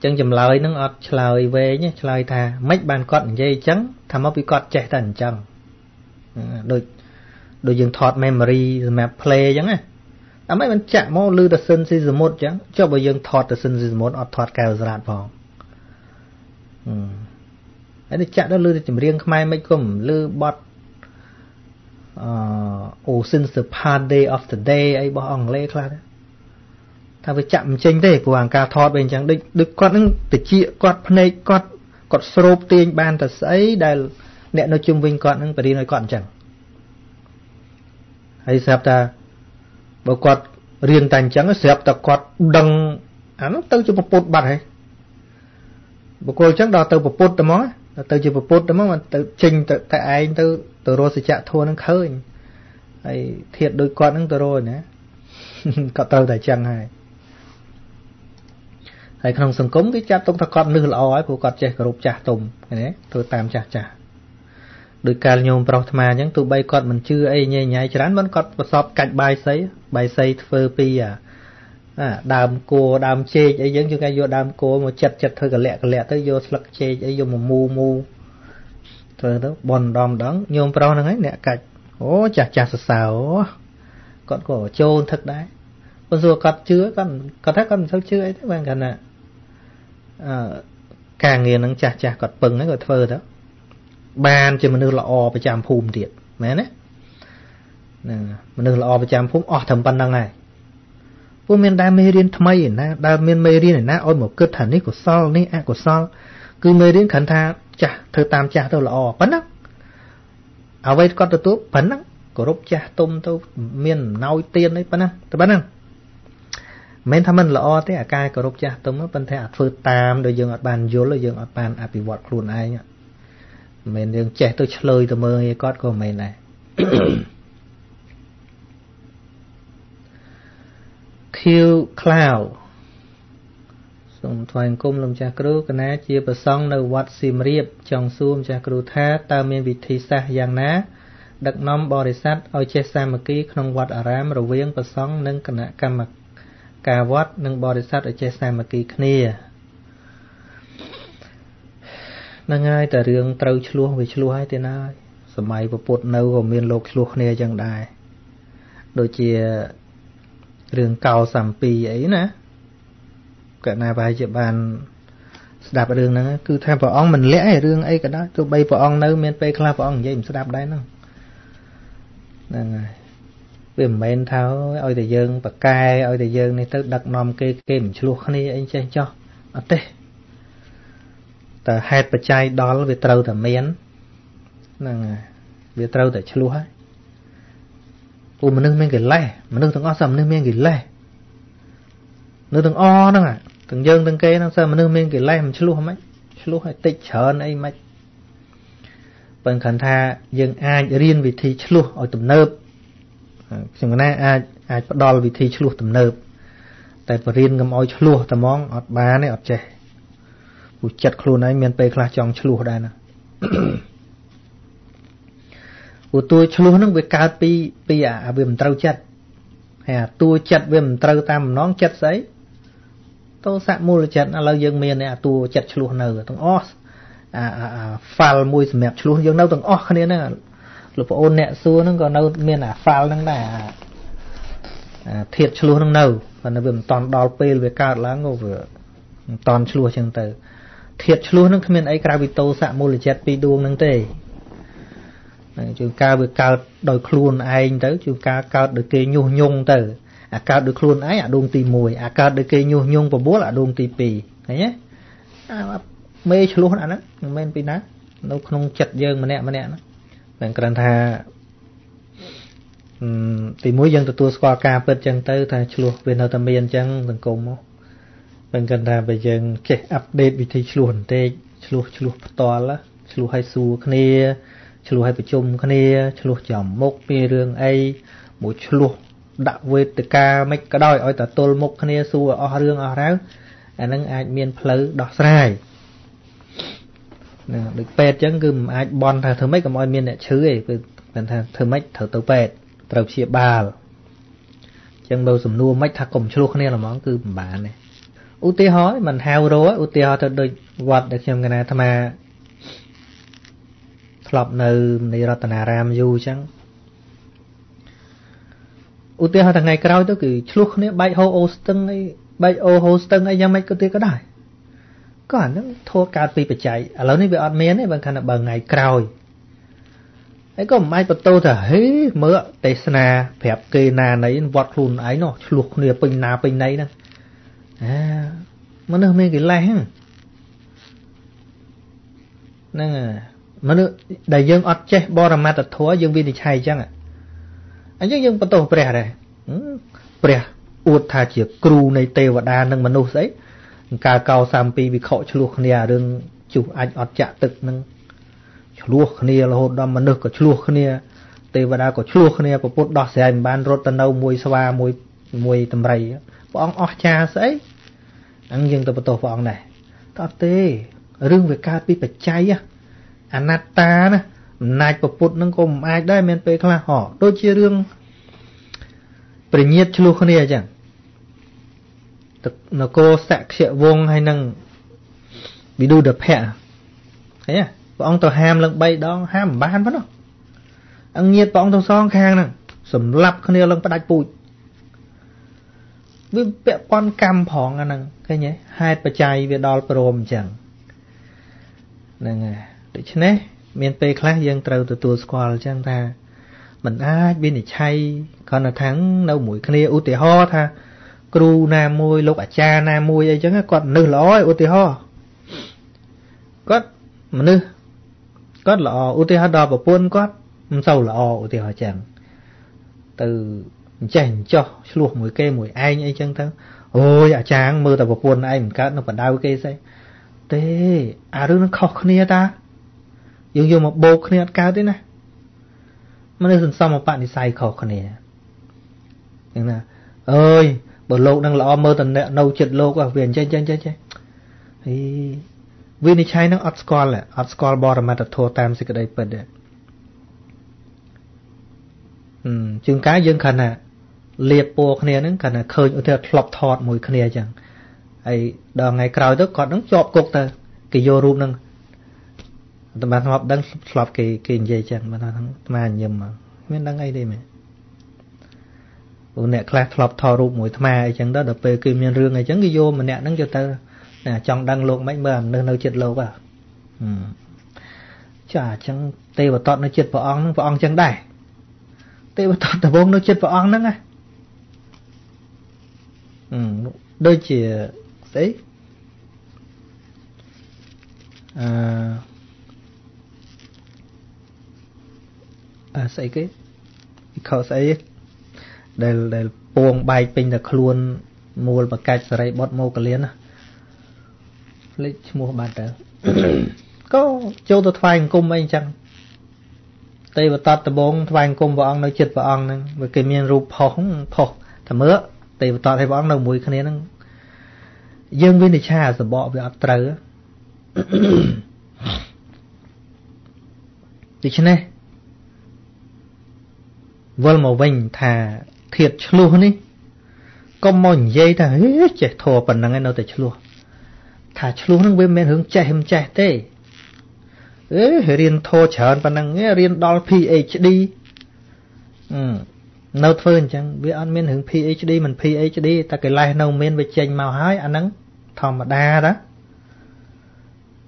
Chẳng chầm lời nó ọt lời về nhé, lời thà mách bàn cọt dây trắng, thầm ấp bị cọt chạy tần trăng. Đôi dừng thọt memory map play chẳng à. À mấy mình chạm mô lưu đặc sân si dư mốt chẳng. Cho bởi dương thọt đặc sân si dư mốt ọt thọt cao dư rạt vòng. Đấy thì chạm đó lưu thì chìm riêng khmai mấy cùng lưu bọt oh since the party of the day ấy bỏ ổng lê khá đó. Thằng phải chạm chênh thế của hàng cao thọt bên chẳng. Đứt quát nâng tỉ chịa quát phê quát. Quát srôp tiên bàn thật sấy. Đại nẹ nó chung vinh quát nâng bà đi nói quát chẳng. Hay sạp ta bộ quạt riêng tành trắng sẹp ta quạt đằng à nó tao chụp một bột bạc này bộ cô chắc đào tao một bột tao mó tao chụp một bột tao mó mà tao trình tại ai tao rồi sẽ chạ thua nó khơi ấy thiệt đôi quạt nó tao rồi nè cọ tao tại trắng này thầy không sừng cúng cái chạp tung ta quạt nư lò ấy bộ quạt chè cột chả tùng này đấy tôi tam chả đôi cài nhôm protama những tụ bay cọt mình chưa ai nhảy nhảy chán vẫn cọt và sọp cạch bài sấy phơi pi à đam cô đam chê ấy giống như cái vô đam cô mà chật thôi cả lẹ tới vô sặc chê ấy vô mà mu rồi đó bòn đòn đắng nhôm pro này nè cạch ô chà sào cọt cổ trôn thật đấy con rùa cọt chứa con thác con sao chứa ấy thế bạn cần à càng nghe nó chà cọt bừng ấy rồi phơi đó ban cho mình đưa lọ về chạm phùm thiệt mẹ đấy mình đưa lọ về chạm phùm thầm ban năng này vô miền đa mê riên thay na đa miền mê riên này na ôi một cơn thần này của sol này của sol cứ mê riên khẩn tha chả thơ tam chả tôi lọ bắn á áo vây con tôi tuốt bắn á cổ rốt chả tôm tôi miền nấu tiên đấy bắn á tôi bắn á Mến thăm mình lỡ tới cái cổ rục cha tôm nó bên thế ạt phơi tam rồi dừng ạt bàn vô rồi dừng ạt bàn ạt bị vọt luôn ai nhá. Mến dừng trẻ tôi chơi tôi mơ cái cốt của mình này. Q cloud. Song thoại cung lông cha cừu cái ná chia bờ sông nơi vắt sim riệp trong suom cha cừu thá ta miền vị thị sa giang ná. Đặc nôm bò để sát oi che sa mực kí không vắt ở rám rồi viếng bờ sông nâng cái ná cam mực. Cà vót nâng bò để sát ở chế xa mà kì khnia. Nâng ai ta rương trâu chluông vì chluông hay tên ai. Sở máy bộ bột nâu gồm miên lột chluông khnia chẳng đài. Đôi chìa rương cao xàm pì ấy ná. Cả nà bài chìa bàn đạp ở rương nâng. Cứ thay bỏ ong mình lẽ ở rương ấy cả đó. Tôi bay bỏ ong nâu miên bay khla bỏ ong dây mình sẽ đạp đáy nâng. Nâng ai Vìm mến tháo, ôi thầy dương bà cài, ôi thầy dương này tớ đặc nòm kê kê mình chluộc này anh chanh cho. Ở đây tớ hẹt bà chai đó là việc trâu thầy mến. Nâng việc trâu thầy chluộc ấy. Ủa mà nâng miên kì lè, mà nâng thằng o sao mà nâng miên kì lè. Nâng thằng o nâng à, thằng dương thằng kê nâng sao mà nâng miên kì lè mình chluộc mấy. Chluộc hay tích chờn ấy mấy. Bằng khẩn thà dương ai riêng vì thì chluộc ở tùm nợp. Chúng ta ai bắt đầu vì thi chluộc tầm nợp. Tại bà riêng ngâm ôi chluộc tầm mong ọt bá này ọt chè. Bụi chật khluộc này miền bê khla chong chluộc đây nè. Bụi tôi chluộc nâng bụi cao bì à bì mình trâu chật. Hè tôi chật bì mình trâu ta mình nóng chật giấy. Tôi sạc mùi chật là lâu dân miền này à tôi chật chluộc nờ. Tầng ớt phàl mùi mẹp chluộc dân nâu tầng ớt khá nên nè. Lúc ôn nẹ xua nó còn nâu miền à phao nâng là thiệt chua nâng nâu. Và nó vừa toàn đo pê về cao lá ngô vừa toàn chua chừng từ thiệt chua nâng miền ấy cao bị tô xạ mô là chết bị đuông nâng tê. Chúng cao vừa cao đòi khuôn anh tới chúng cao được kê nhung nhung từ à cao được khuôn ấy à đuông tì mùi à cao được kê nhung nhung và bố là đuông tì pì. Thấy nhé mê chua nạ nó mê pì ná nó không chật dơn mà nẹ nó. Bạn cần thà thì mỗi dân tụi qua ca bên chân tới thà chluộc bên thao tâm miên chân từng cùng bạn cần thà bây giờ cái update vị trí chluộc tê chluộc to lá chluộc hay xu khnia chluộc hay bị chum khnia chluộc chỏm mốc bê rương ấy mỗi chluộc đạo về từ ca mấy cái đôi ở tại tol mốc khnia xu ở rương ở ráo anh đang ai miên phơi đỏ sai. Được bệt chẳng cứ ai bon thà thơ mấy cái mọi miền này chứ ấy bạn thà thơ mấy thở tàu bệt tàu chia ba chẳng đâu sầm nua mấy thà cổng chua không nên là món cứ bạn này ưu tiên hói mình hao rối ưu tiên hói thật đôi quạt được xem cái này tham à lọp nơi này ra tận Aram du chẳng ưu tiên hói thằng ngày cao tới cứ chua không nên bay hô Austin ấy bay ô Austin ấy ra mấy cái tia cái này có ảnh nó thua cao bị chạy à lâu nay bị ọt miến này bằng khả năng bằng ngày cào ấy có mai bật tô thở hí mỡ tê na phẹp kê na nấy vọt lùn ấy nó luộc nè pin na pin nấy nè à mà nó mấy cái lén nè mà nó đại dương ọt che bò làm ma tật thua dương viên thì chạy chăng à anh dương dương bật tô bẹt này bẹt uột thà chỉ cừu này tê và đa nâng mà nô sấy ca cao xàm pi bị khọ chluộc nè đừng chủ anh ọt chạ tực nâng chluộc nè là hồn đâm mà nước có chluộc nè tây và đa có chluộc nè có bột đỏ xài ban rốt tân đâu mùi xòa mùi tầm rầy bọn ọt cha sấy ăn dừng từ bờ tổ bọn này tao tê rương về ca pi bạch cháy á anata nè nai có bột nâng cùng ai đây men pe khla họ đôi chia rương bề nhiệt chluộc nè chẳng nó cô sạc xịa vông hay nâng bị đu đập hẹ thấy à bọn tao ham lần bay đó ham bán vẫn không ăn nhiệt bọn tao son khang nè sầm lấp khnia lần bắt đạch bụi với bẹ con cam phỏng anh nè cái nhé hai bờ chai về đo prom chẳng nè để chứ nè miền tây khác dân trâu từ tua squall chẳng ta mình ai bên này chay còn là thắng đâu mũi khnia u tỉ ho tha cừu na môi lúc cha na môi ấy chẳng còn nư lõi ưu tiên ho có mà nư có lọ ưu tiên ho đò và buôn có sâu lọ ưu tiên ho chẳng từ chảnh cho luộc mùi kê mùi anh ấy chăng ta ôi à chàng mơ ta vào buồn anh cá nó vẫn đau kê say thế à đứa nó khóc khné ta dùng dùng một bột khné cao thế này mà nên xong một bạn đi say khóc khné thế nào ơi bờ lô đang lọ mơ tần nâu chật lô qua viền chơi chơi chơi chơi thì vì này trái nó ớt score bỏ ra mà ta thua tam sẽ cái đây bật đấy chừng cái dân khẩn à liệp bùa khné nó khẩn à khơi như thế lọp thọt mùi khné chẳng ấy đò ngày cày tới còn nó chọp cục ta cái vô room nâng tụi bạn họp đang lọp cái gì chẳng mà thằng mà nhầm mà miễn đang ngay đây mày bọn nè class lọp thọt room mùi thma ấy chẳng đó đợt về kia miên rương ấy chẳng cái vô mà nè nó cho ta nè trong đang luộc mấy bữa nơi chết lâu cả chả chẳng tê vào tọt nó chết vào ong chẳng đài thế mà tao đã bông nó chết vào ong nắng à đôi chỉ đấy xây cái khẩu xây để buông bay pin là luôn mua và cài sợi bót mô cái liền à lấy mua bàn đó có châu tôi phai cùng anh chăng tây và tát bông vàng cùng vợ ông nói chật vợ ông này với cái miếng ruột phồng thầm mỡ tây và tát thấy vợ ông đầu mũi khné nó dương viên thì cha sờ bọ về ấp trừ thì thế này vợ màu vinh thà thiệt chua hơn đi con mòn dây thà hết chạy thò bẩn năng anh đâu để chua thà chua nó bên men hướng chạy tê riêng thô chờn và năng riêng đo PhD nấu phơn chẳng biết ăn miên hưởng PhD mình PhD ta cái lai nấu miên về chanh màu hái ăn nắng thòm mà đa đó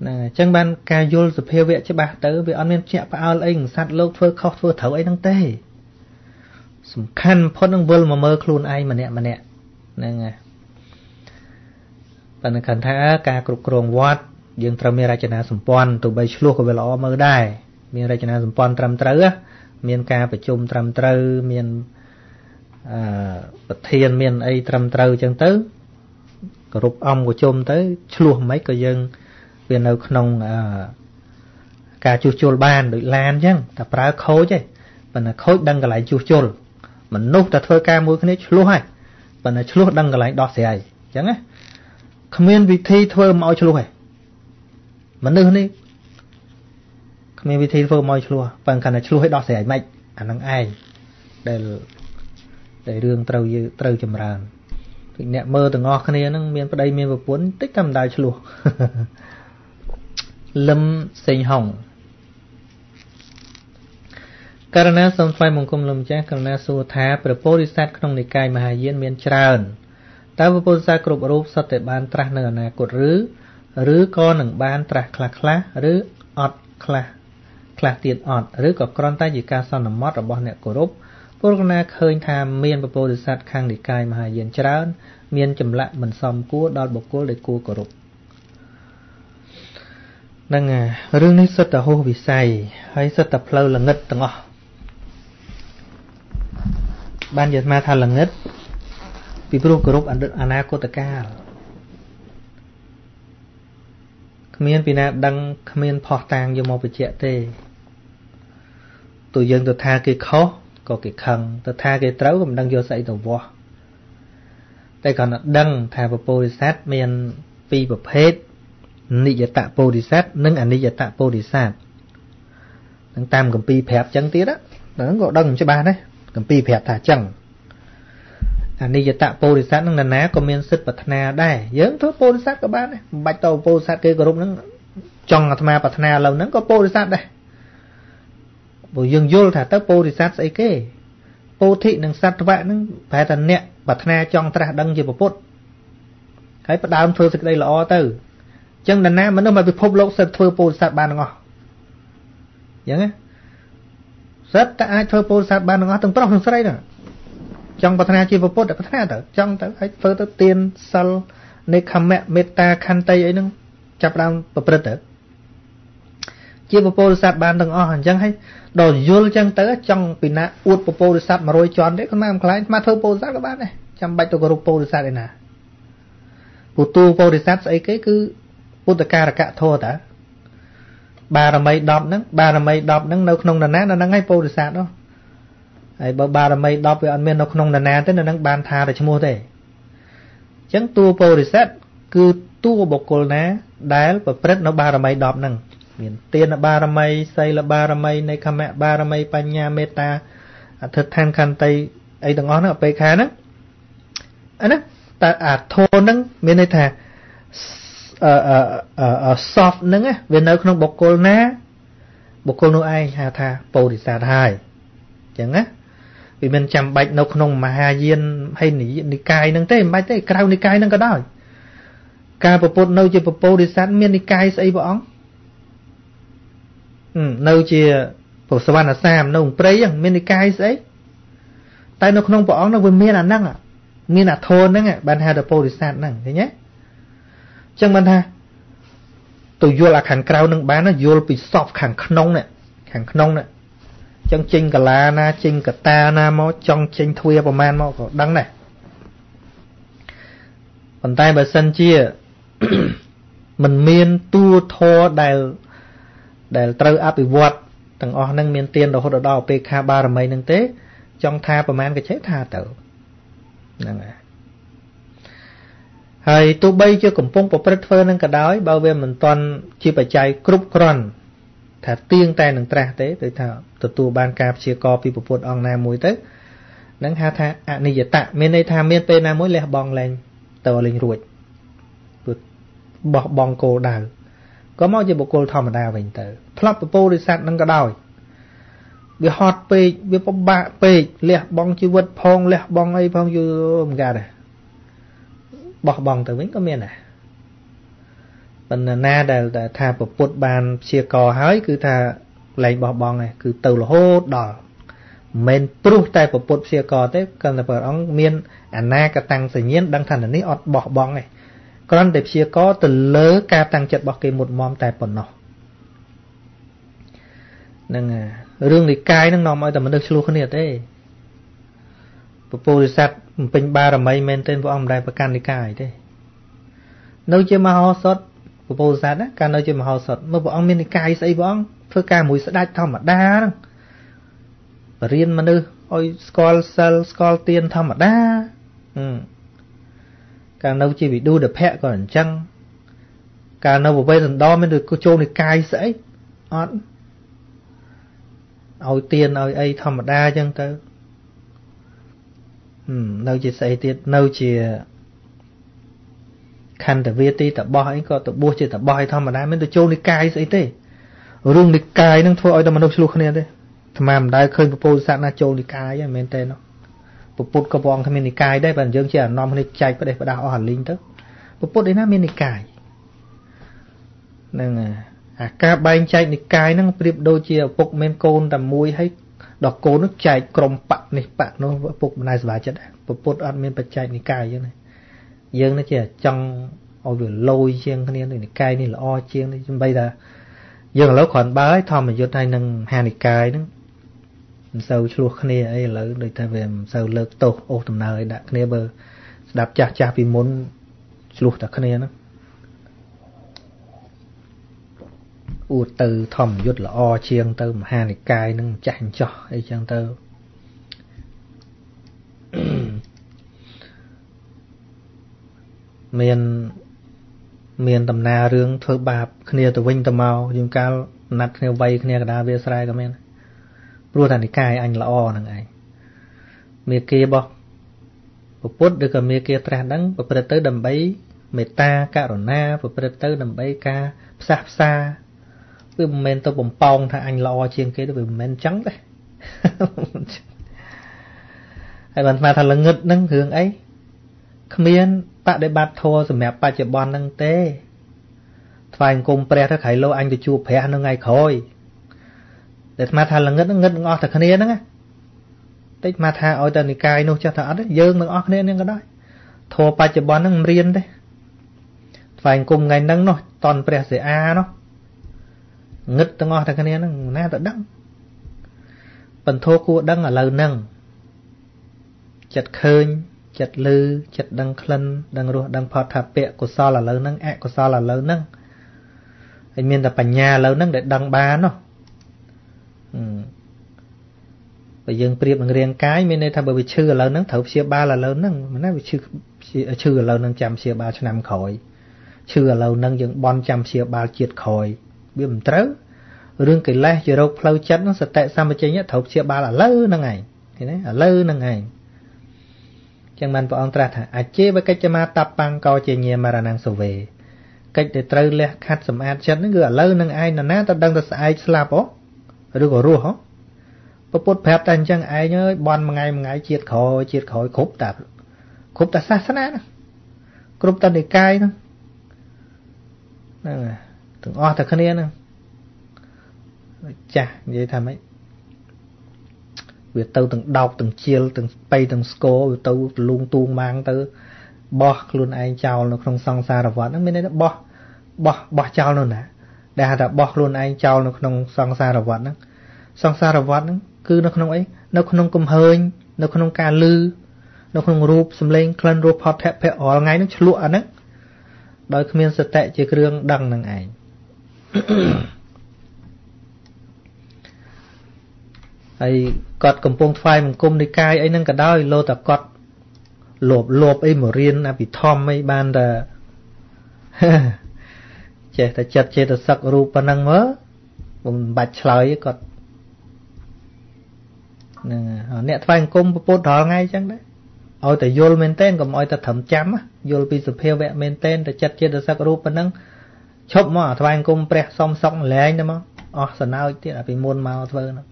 nè chẳng ban cà vô sụp heo vẽ chứ bà tới về ăn miên chẹt bao anh sát lốc phơi khóc phơi thấu ấy năng tê sủng khăn phớt năng vơi mà mơ khôn ai mà nè nè và năng khẩn tha cà cục cồn vót dương trầm mi ra chấn an sủng pon tụ bay chua của về lọ mơ đai mi ra chấn an sủng pon trầm trứ miền ca phải chôm trầm trứ miền thiên miền ấy trầm trứ chẳng tới cái rụp ong của chôm tới chua mấy cái dân về nơi nông ca chua chua ban đội lan chứ ta phá khối chứ mình là khối đăng cái lại chua chua mình nốt ta thôi ca mũi cái này chua hay mình là chua đăng cái lại đọt xì ấy chẳng á không miền vị thi thôi mọi chua hay mà nương đi, không biết thế vừa mồi chua, bằng khả năng chua hết đỏ sẻ mạnh, anh năng ai, để đường trâu chầm ràn, nẹt mơ từ ngõ khné năng miền đây miền vực cuốn tích cầm đai chua, lâm sinh hỏng, Karana song phai mông cung lâm chán Karana su thá, Praporisat trong nề cai mà hai yên miền tràn, ta vừa bôn ra cột rúp sát để bàn trà nở nà cột rứ rứ con nặng ban trà khla rứ ọt khla tiền ọt rứ có con tai gì ca son nằm mót ở bọn nẹt cổ rúp Purana khơi tham miên bồ đề sát khang để cai mà hai yên trán miên chầm lại mình xòm cua đo bọc cua để cua cổ rúp năng à rương này rất là hô vị say hay rất là lâu là ngất từng ngọ ban giờ ma tha là ngất vì bồ cổ rúp ăn được anakotaka miền Việt Nam đang miền phò tàng giờ một chuyện thế, tụi dân tụi tha cái khó, có cái khăn, tụi tha cái trấu cũng đang vô say tụi vợ, đây còn đang tha vào bodhisat miền phi bậc hết, niyata bodhisat nâng ảnh niyata bodhisat, đang tam cầm pi phẹp chẳng tiếc đó, nó gọi đăng cho bà đấy, cầm pi phẹp thả chẳng, ảnh niyata bodhisat nâng là ná có miền sứt bát na đây, dớn thôi bodhisat các bạn này, bạch tàu bodhisat kia gồm nâng chọn tham bát na lâu nâng có bodhisat đây, bộ dương vô thả tới bodhisat ấy kê, bodhi nâng sát vạn nâng phải là nẹt bát na chọn tra đăng gì bộ bút, cái bắt đầu thôi thực đây là o từ, chân đàn na mà nó mà bị phốp lốc sẽ thôi bodhisat ban ngọ, dớn á, rất ta ai thôi bodhisat ban ngọ từng bắt đầu từ đây nè. Trong bát na chi vô bốt đã bát na tới trong tới ấy phơi tới tiền sal này khăm mẹ meta khăn tay ấy nó chập đam bật tới chia bồ sát bàn đằng o chẳng hay đồ vô chẳng tới trong pin á uất bồ sát mà rồi chọn đấy con mang cái mà thơ bồ sát các bạn này chăm bạch tôi có rục bồ sát đây nè bồ tu bồ sát ấy cái cứ bồ ta ca là cả thô ta bà là mấy đọp nắng nấu nông đàn nát nó nắng hay bồ sát đó ấy bà là mấy đọp về ăn men nấu nông đàn nát thế nó nắng bàn thà để cho mua thế chẳng tu bồ sát cứ tu bồ cồn ná đá và press nó bà là mấy đọp nắng tiền là ba ram mây xây là ba ram mây này khăm mẹ ba ram mây panya meta thật than khăn tây ấy đừng nói nó bê khá đó anh á ta thô nâng miền này thà soft nâng á về nơi không bọc cô na bọc cô nô ai hà thà bầu thì sạt hài chẳng á vì mình chạm bạch nó không mà hà diên hay nỉ cài nâng thế mai thế cào nỉ cài nâng cái đó cà bột bột nâu chưa bột bầu thì sạt miền nỉ cài xây bỏng nâu chia phổ svan là sam nông prey chẳng miền cái ấy tại nó không bỏ nó vừa miền là năng à miền là thôn năng à ban hà đập polisan năng thế nhé chẳng ban hà tụi vô là hàng cào năng bán nó vô bị sọp hàng nông này chẳng chinh cả lá na chinh cả ta na mó trong chinh thuê bờ man mó đắng này còn tay bà sân chia mình miền tu thô đài để trâu áp bị vọt, thằng o nâng miền tiền đồ hốt đồ đào pk ba rồi mấy nâng té, trong tha và man cái chết tha tử, nâng à, hay tụi bay chưa cùng phong bọc prefer nâng cả đói bao về mình toàn chia bài chạy group cron, thả tiên tay nâng tra té, tới thà tụi tụi ban cà chia co pi bột bột on na mùi tới, nâng ha tha à này giờ tạm miền đây tha miền tây na mối lẹ bong lên, tàu lên ruột, bọc bong cổ đào. Có máu cho bộ cô thò mà đào mình tới, plop bộ đi sát nâng cả đòi, bị hot pe, bị bóc bạ pe, lẹ bong chư vật phong, lẹ bong ấy phong chư ôm gà này, bỏ bong từ mình có miền này, mình na để thà bộ bột bàn chia cò hái cứ thà lấy bỏ bong này, cứ từ là hốt đỏ, mình proof tay bộ bột chia cò thế, cần là phải ông miền anh na cả tăng tự nhiên đang thành là ní ọt bỏ bong này. Còn đẹp xìa có từ lỡ ca tăng chật bọc kì một mòm tài bẩn nọ. Nâng à, rương này cài nâng nọ mọi tầm được lưu khăn hiệt ấy. Bố sát bình ba rầm ấy men tên vô ông đài bà can đi cài thế. Nâu chưa mà ho sốt, bố sát á, ca nâu chưa mà ho sốt. Mà bố ông men đi cài xây bố ông, phơ ca mùi sát đáy thầm ở đá nâng. Bà riêng mà nư, ôi skol sel, skol tiên thầm ở đá. Càng nâu chỉ bị đu đập hẹ còn chăng càng nâu bộ bây giờ đo mới được cô chôn này cai sấy ót ôi tiền ôi ấy thầm mà đa chăng tớ nâu chỉ sấy tiền nâu chỉ khăn tờ viết ti tờ bo ấy có tờ bua chỉ tờ bo hay thầm mà đa mới được chôn này cai sấy tê rung này cai năng thôi ôi đâu mà nâu xlu không nên tê thầm mà đa khơi bộ phô sạn na chôn này cai vậy men tê nó bột cà bông tham miền cài đây bản dương chỉ là non miền chạy có đây có đào hòn linh tức bột đấy na miền cài nè à cá bay chạy miền cài nó điệp đôi chia bột men côn làm muối hay đọt côn nó chạy còng bạc này bạc nó bột này là chất bột ăn miền bạch chạy miền cài như này dương nó chỉ là trong ở vừa lôi chiên cái này cài này là o chiên đấy bây giờ dương là khoản ba ấy thò mà vô tay nâng hà này cài nữa sau chuộc khné ấy lỡ đời ta về sau lỡ tổ ô tầm nào ấy đã khné bờ đạp chà chà vì muốn chuộc ta khné nó u từ thầm yết là o chiêng tơ mà hai này cài nâng chạy cho ấy chiêng tơ miền miền tầm nào riêng thơ bạp khné từ vinh tầm màu dùng cao nát khné vay khné cả đa về sai cả men luôn thành cái anh là o nè anh mẹ kia bọc bọc bút được cả mẹ kia tra đắng bọc bật tới đầm bấy mẹ ta cả rồi na bọc bật tới đầm bấy ca xa xa với men tôi bồng pong thằng anh là o trên kia tôi bị men trắng đấy ai bạn mà thằng là ngực nâng hướng ấy không yên ta để bạt thô rồi mẹ ba chỉ bon nâng té phải cùng pre thằng khải lô anh để chụp phe nó ngay khôi để mà thà là ngất ngó thật khné đó nghe, để mà thà ở tận cái nô cho thà đấy, dơ nó ngó khné nên cái đó, thô ba chục bón nó miên đấy, phải cùng ngày nắng nó, toàn bẹt sẽ a nó, ngứt tao ngó thằng cái này nó nè tao đắng bần thô cua đắng ở lâu nâng chặt khơi chặt lư chặt đăng khăn đăng ruột đăng phật thạp bẹ của sao là lâu nâng ẹ của sao là lâu nâng anh miền là bản nhà lâu nâng để đăng ba nó bây giờ priệp bằng riêng cái miền đây thằng bởi vì chư lâu nâng thấu xia ba là lâu nâng mà nó bị chư lâu nâng chạm xia ba cho nằm khỏi chư lâu nâng dừng bon chạm xia ba triệt khỏi biết mình trớ riêng cái lẽ giờ đâu lâu chán nó sẽ tại sao mà chơi nhất thấu xia ba là lâu nâng ngày thì đấy là lâu nâng ngày chẳng mang bọn ông tra thả à chế với cái chém tạp băng coi chơi nhiều mà là năng sổ về cách để trêu lẹ khát sầm ăn chén nó cứ ở lâu nâng ai là ná ta đang ta sai slap ó rồi có ruo hó bắp bột phèp tan chăng ai nhớ bon một ngày chiết khói khốp ta sát sát á khốp ta để cay nó tưởng o thật khné nó chả vậy thầm ấy việc tao từng đọc từng chia từng pay từng score việc tao luôn tuôn mang tao bỏ luôn ai chào nó không song xa là vợ nó mới nói bỏ chào luôn nè đã đã bỏ luôn ai chào nó không song xa là vợ nó song xa là vợ nó cứ nó không ấy nó không cầm hơi nó không cà lư nó không rụp xâm lên clan rụp hot thẹp phải ở ngay nó lụa nó đôi khi mình sẽ tệ chỉ riêng đằng năng ảnh ấy cọt cầm pông phai mình cung đi cai ấy năng cả đôi lô tập cọt lộp ấy mà riêng là bị thom ấy ban là trẻ ta chật trẻ ta sắc rụp và năng mớ bụng bạch lời cọt nè phai mình cung bột đó ngay chẳng đấy ôi ta vô lên tên còn ôi ta thẩm chấm á vô bị sụp heo vẹn lên tên ta chật trẻ ta sắc rụp và năng chốt mà phai mình cung pre xong xong lẹ anh đó mà ôi sao nào thì là bị môn màu thôi nó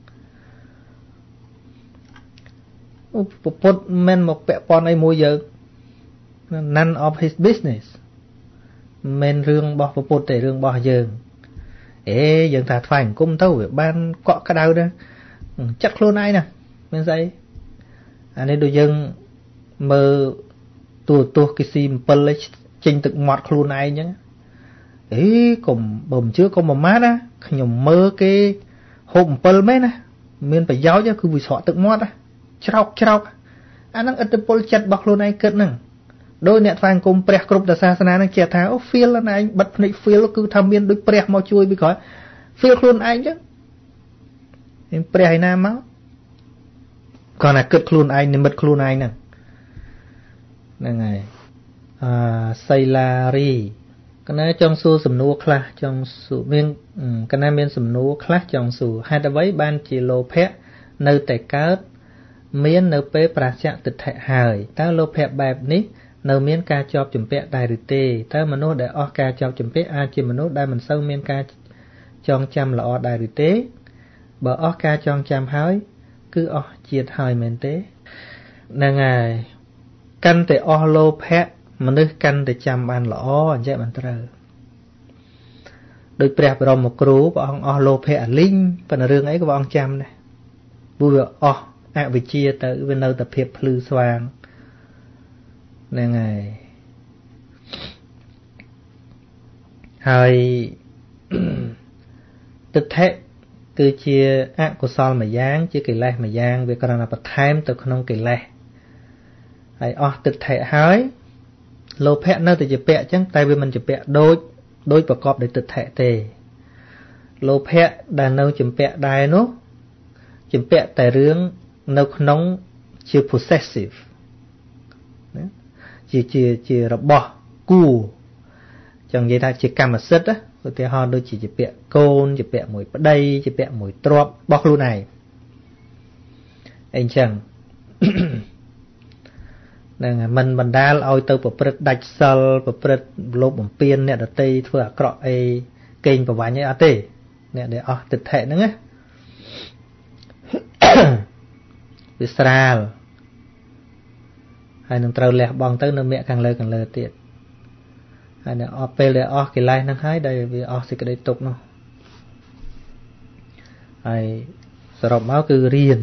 Put men một pet pon a mùi giờ none of his business. Men rương bọc put a rương bọc giờ. Ê, dân thật phản cung tao việc ban cọ cái đau đó. Chắc luôn ai nè, men say. À nên đôi dân mơ tù cái sim play trình tự mọt luôn ai nhá. Ê, cùng bầm trước có một mát á, nhầm mơ cái hộp play mấy nè. Men phải giáo chứ cứ vì sọ tự mọt á. Chọc anh đang ấn tượng bồi chặt bọc luôn ai cất nè đôi nẹt phang cùng bẹt cụp đã xa xanh anh chè tháo phiêu là anh bật này phiêu cứ tham biên đôi bẹt mau chui bị khỏi phiêu luôn anh chứ em bẹt nam máu còn là cất luôn anh nên bật luôn anh nè nè này sailari cái này trong su sầm nua khla trong su biên cái này biên sầm nua khla trong su hai ta vấy ban chỉ lô phe nơi tệ cá miên nợ pê prasya tịch thệ hời ta lô phẹp bẹp ní nợ miên ca chọp chùm pẹ đài rì tê ta mà nô để o ca chọp chùm pẹ a chì mà nô đai mình sâu miên ca chong chăm là o đài rì tê bởi o ca chong chăm hói cứ o chiệt hời mên tê nâng ngài canh tệ o lô phẹp mà nứt canh tệ chăm bàn là o anh chạy bàn trờ đôi phẹp rồi một cú bọn ông o lô phẹp linh phần rương ấy của bọn ông chăm này vui vợ o à vì chia tới bên đâu tập hiệp lư xoang nè ngày hơi tịch thế cứ chia à của son mà giang chia kỳ lệ mà giang về còn là bật thêm từ không kỳ lệ hay o tịch thế hơi lô phe nơi từ chụp phe chẳng tay bên mình chụp phe đôi và cọp để tịch thế tề lô phe đàn nâu chụp phe đài nó chụp phe tài riêng nó không chưa possessive chỉ bỏ cù chẳng vậy ta chỉ cầm mà sứt á rồi thì họ đôi chỉ bẹ côn chỉ bẹ mũi bắt đây chỉ bẹ mũi trộp bọc luôn này anh chẳng nên mình bần đa là ôi tao bật đạch sờ bật lốp bấm pin nè đặt tay thưa à cọ ai kênh và vài như à tê nè để à thực thể nữa nghe Israel hay nâng trâu lẹ bóng tới nâng mẹ càng lơ tiệt hay nâng ọ bê lẹ ọ kì lai nâng hái đây vì ọ xì cái đây tục nó hay sở rộng máu cứ riêng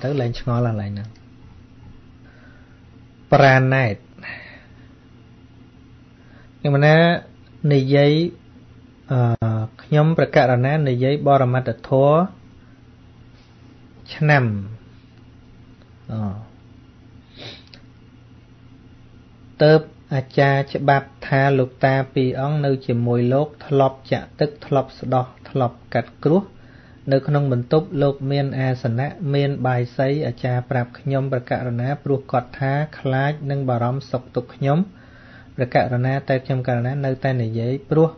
tới lên ngó là lại nâng Pranite nhưng mà nè nì giấy nhómประกาศนะในยัยบรมัตถ์ทัวชั้นนำเติบอาจารย์ฉบับทาลูกตาปีอ่องนึกจะมวยโลกทลบจะตึกทลบสดทลบกัดกรุ๊นึกขนมบรรทุกโลกเมียนอาสนะเมียนใบไซอาจารย์ปรับขยมประกาศนะปลุกกอดท้าคล้ายนึกบารมศกตุกขยมประกาศนะแต่จำการนะนึกแต่ในยัยปลุก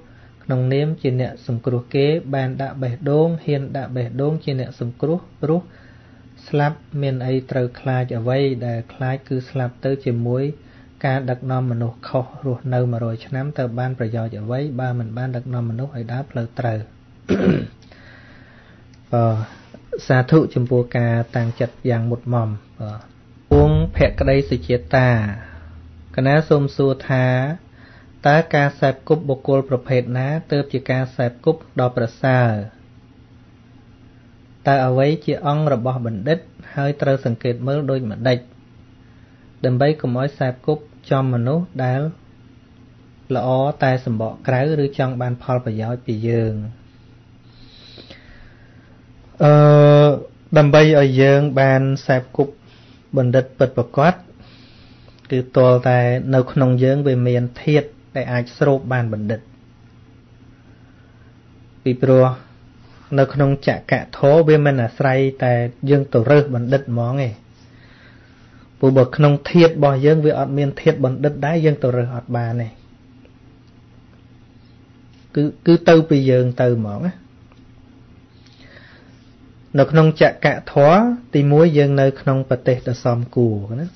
นองเน้มจีเนะสมกรุเก๋บานดะเบดงเฮียนดะเบดงจีเนะสมกรุปรุสลับเมียนไอเตอคลายจะไว้แต่คลายคือสลับเตอจีมวยการดักนอมมนุษย์เขาหลุดเนื้อมาโรยฉะนั้นเตอบ้านประยอยจะไว้บ้านมันบ้านดักนอมมนุษย์ไอด้าเพลอเตอสาธุจมปัวกาต่างจัดอย่างหมดหม่อมวงแผะกระไดสิเจตาคณะสมสูทาตาการแสบกุบบุคลประเภทนะเติบจากการแสบกุบดอกประสาตาเอาไว้เจียอ่องระบอบบัณฑิตให้เตอสังเกตเมื่อโดยมันได้ดัมใบก็ม้อยแสบกุบจอมมนุษย์ได้ละอ้อตาสมบ่อกร้ายหรือจังบานพอลประยอยปีเยืองดัมใบเอาเยืองบานแสบกุบบัณฑิตเปิดประกอบคือตัวแต่ในขนมเยืองเวียนเมียนเทียดแต่อาจสรุปบานบัณฑิตปีปลัวในขนมจะกะโถเวียนมันอะไรแต่ยังตัวเรือบัณฑิตมองไงปูบอกขนมเทียดบ่อยังเวียนอดเมียนเทียดบัณฑิตได้ยังตัวเรืออดบานไงคือเตาปียังเตามองอ่ะในขนมจะกะโถตีม้วยยังในขนมปฏิเสธซอมกูนะ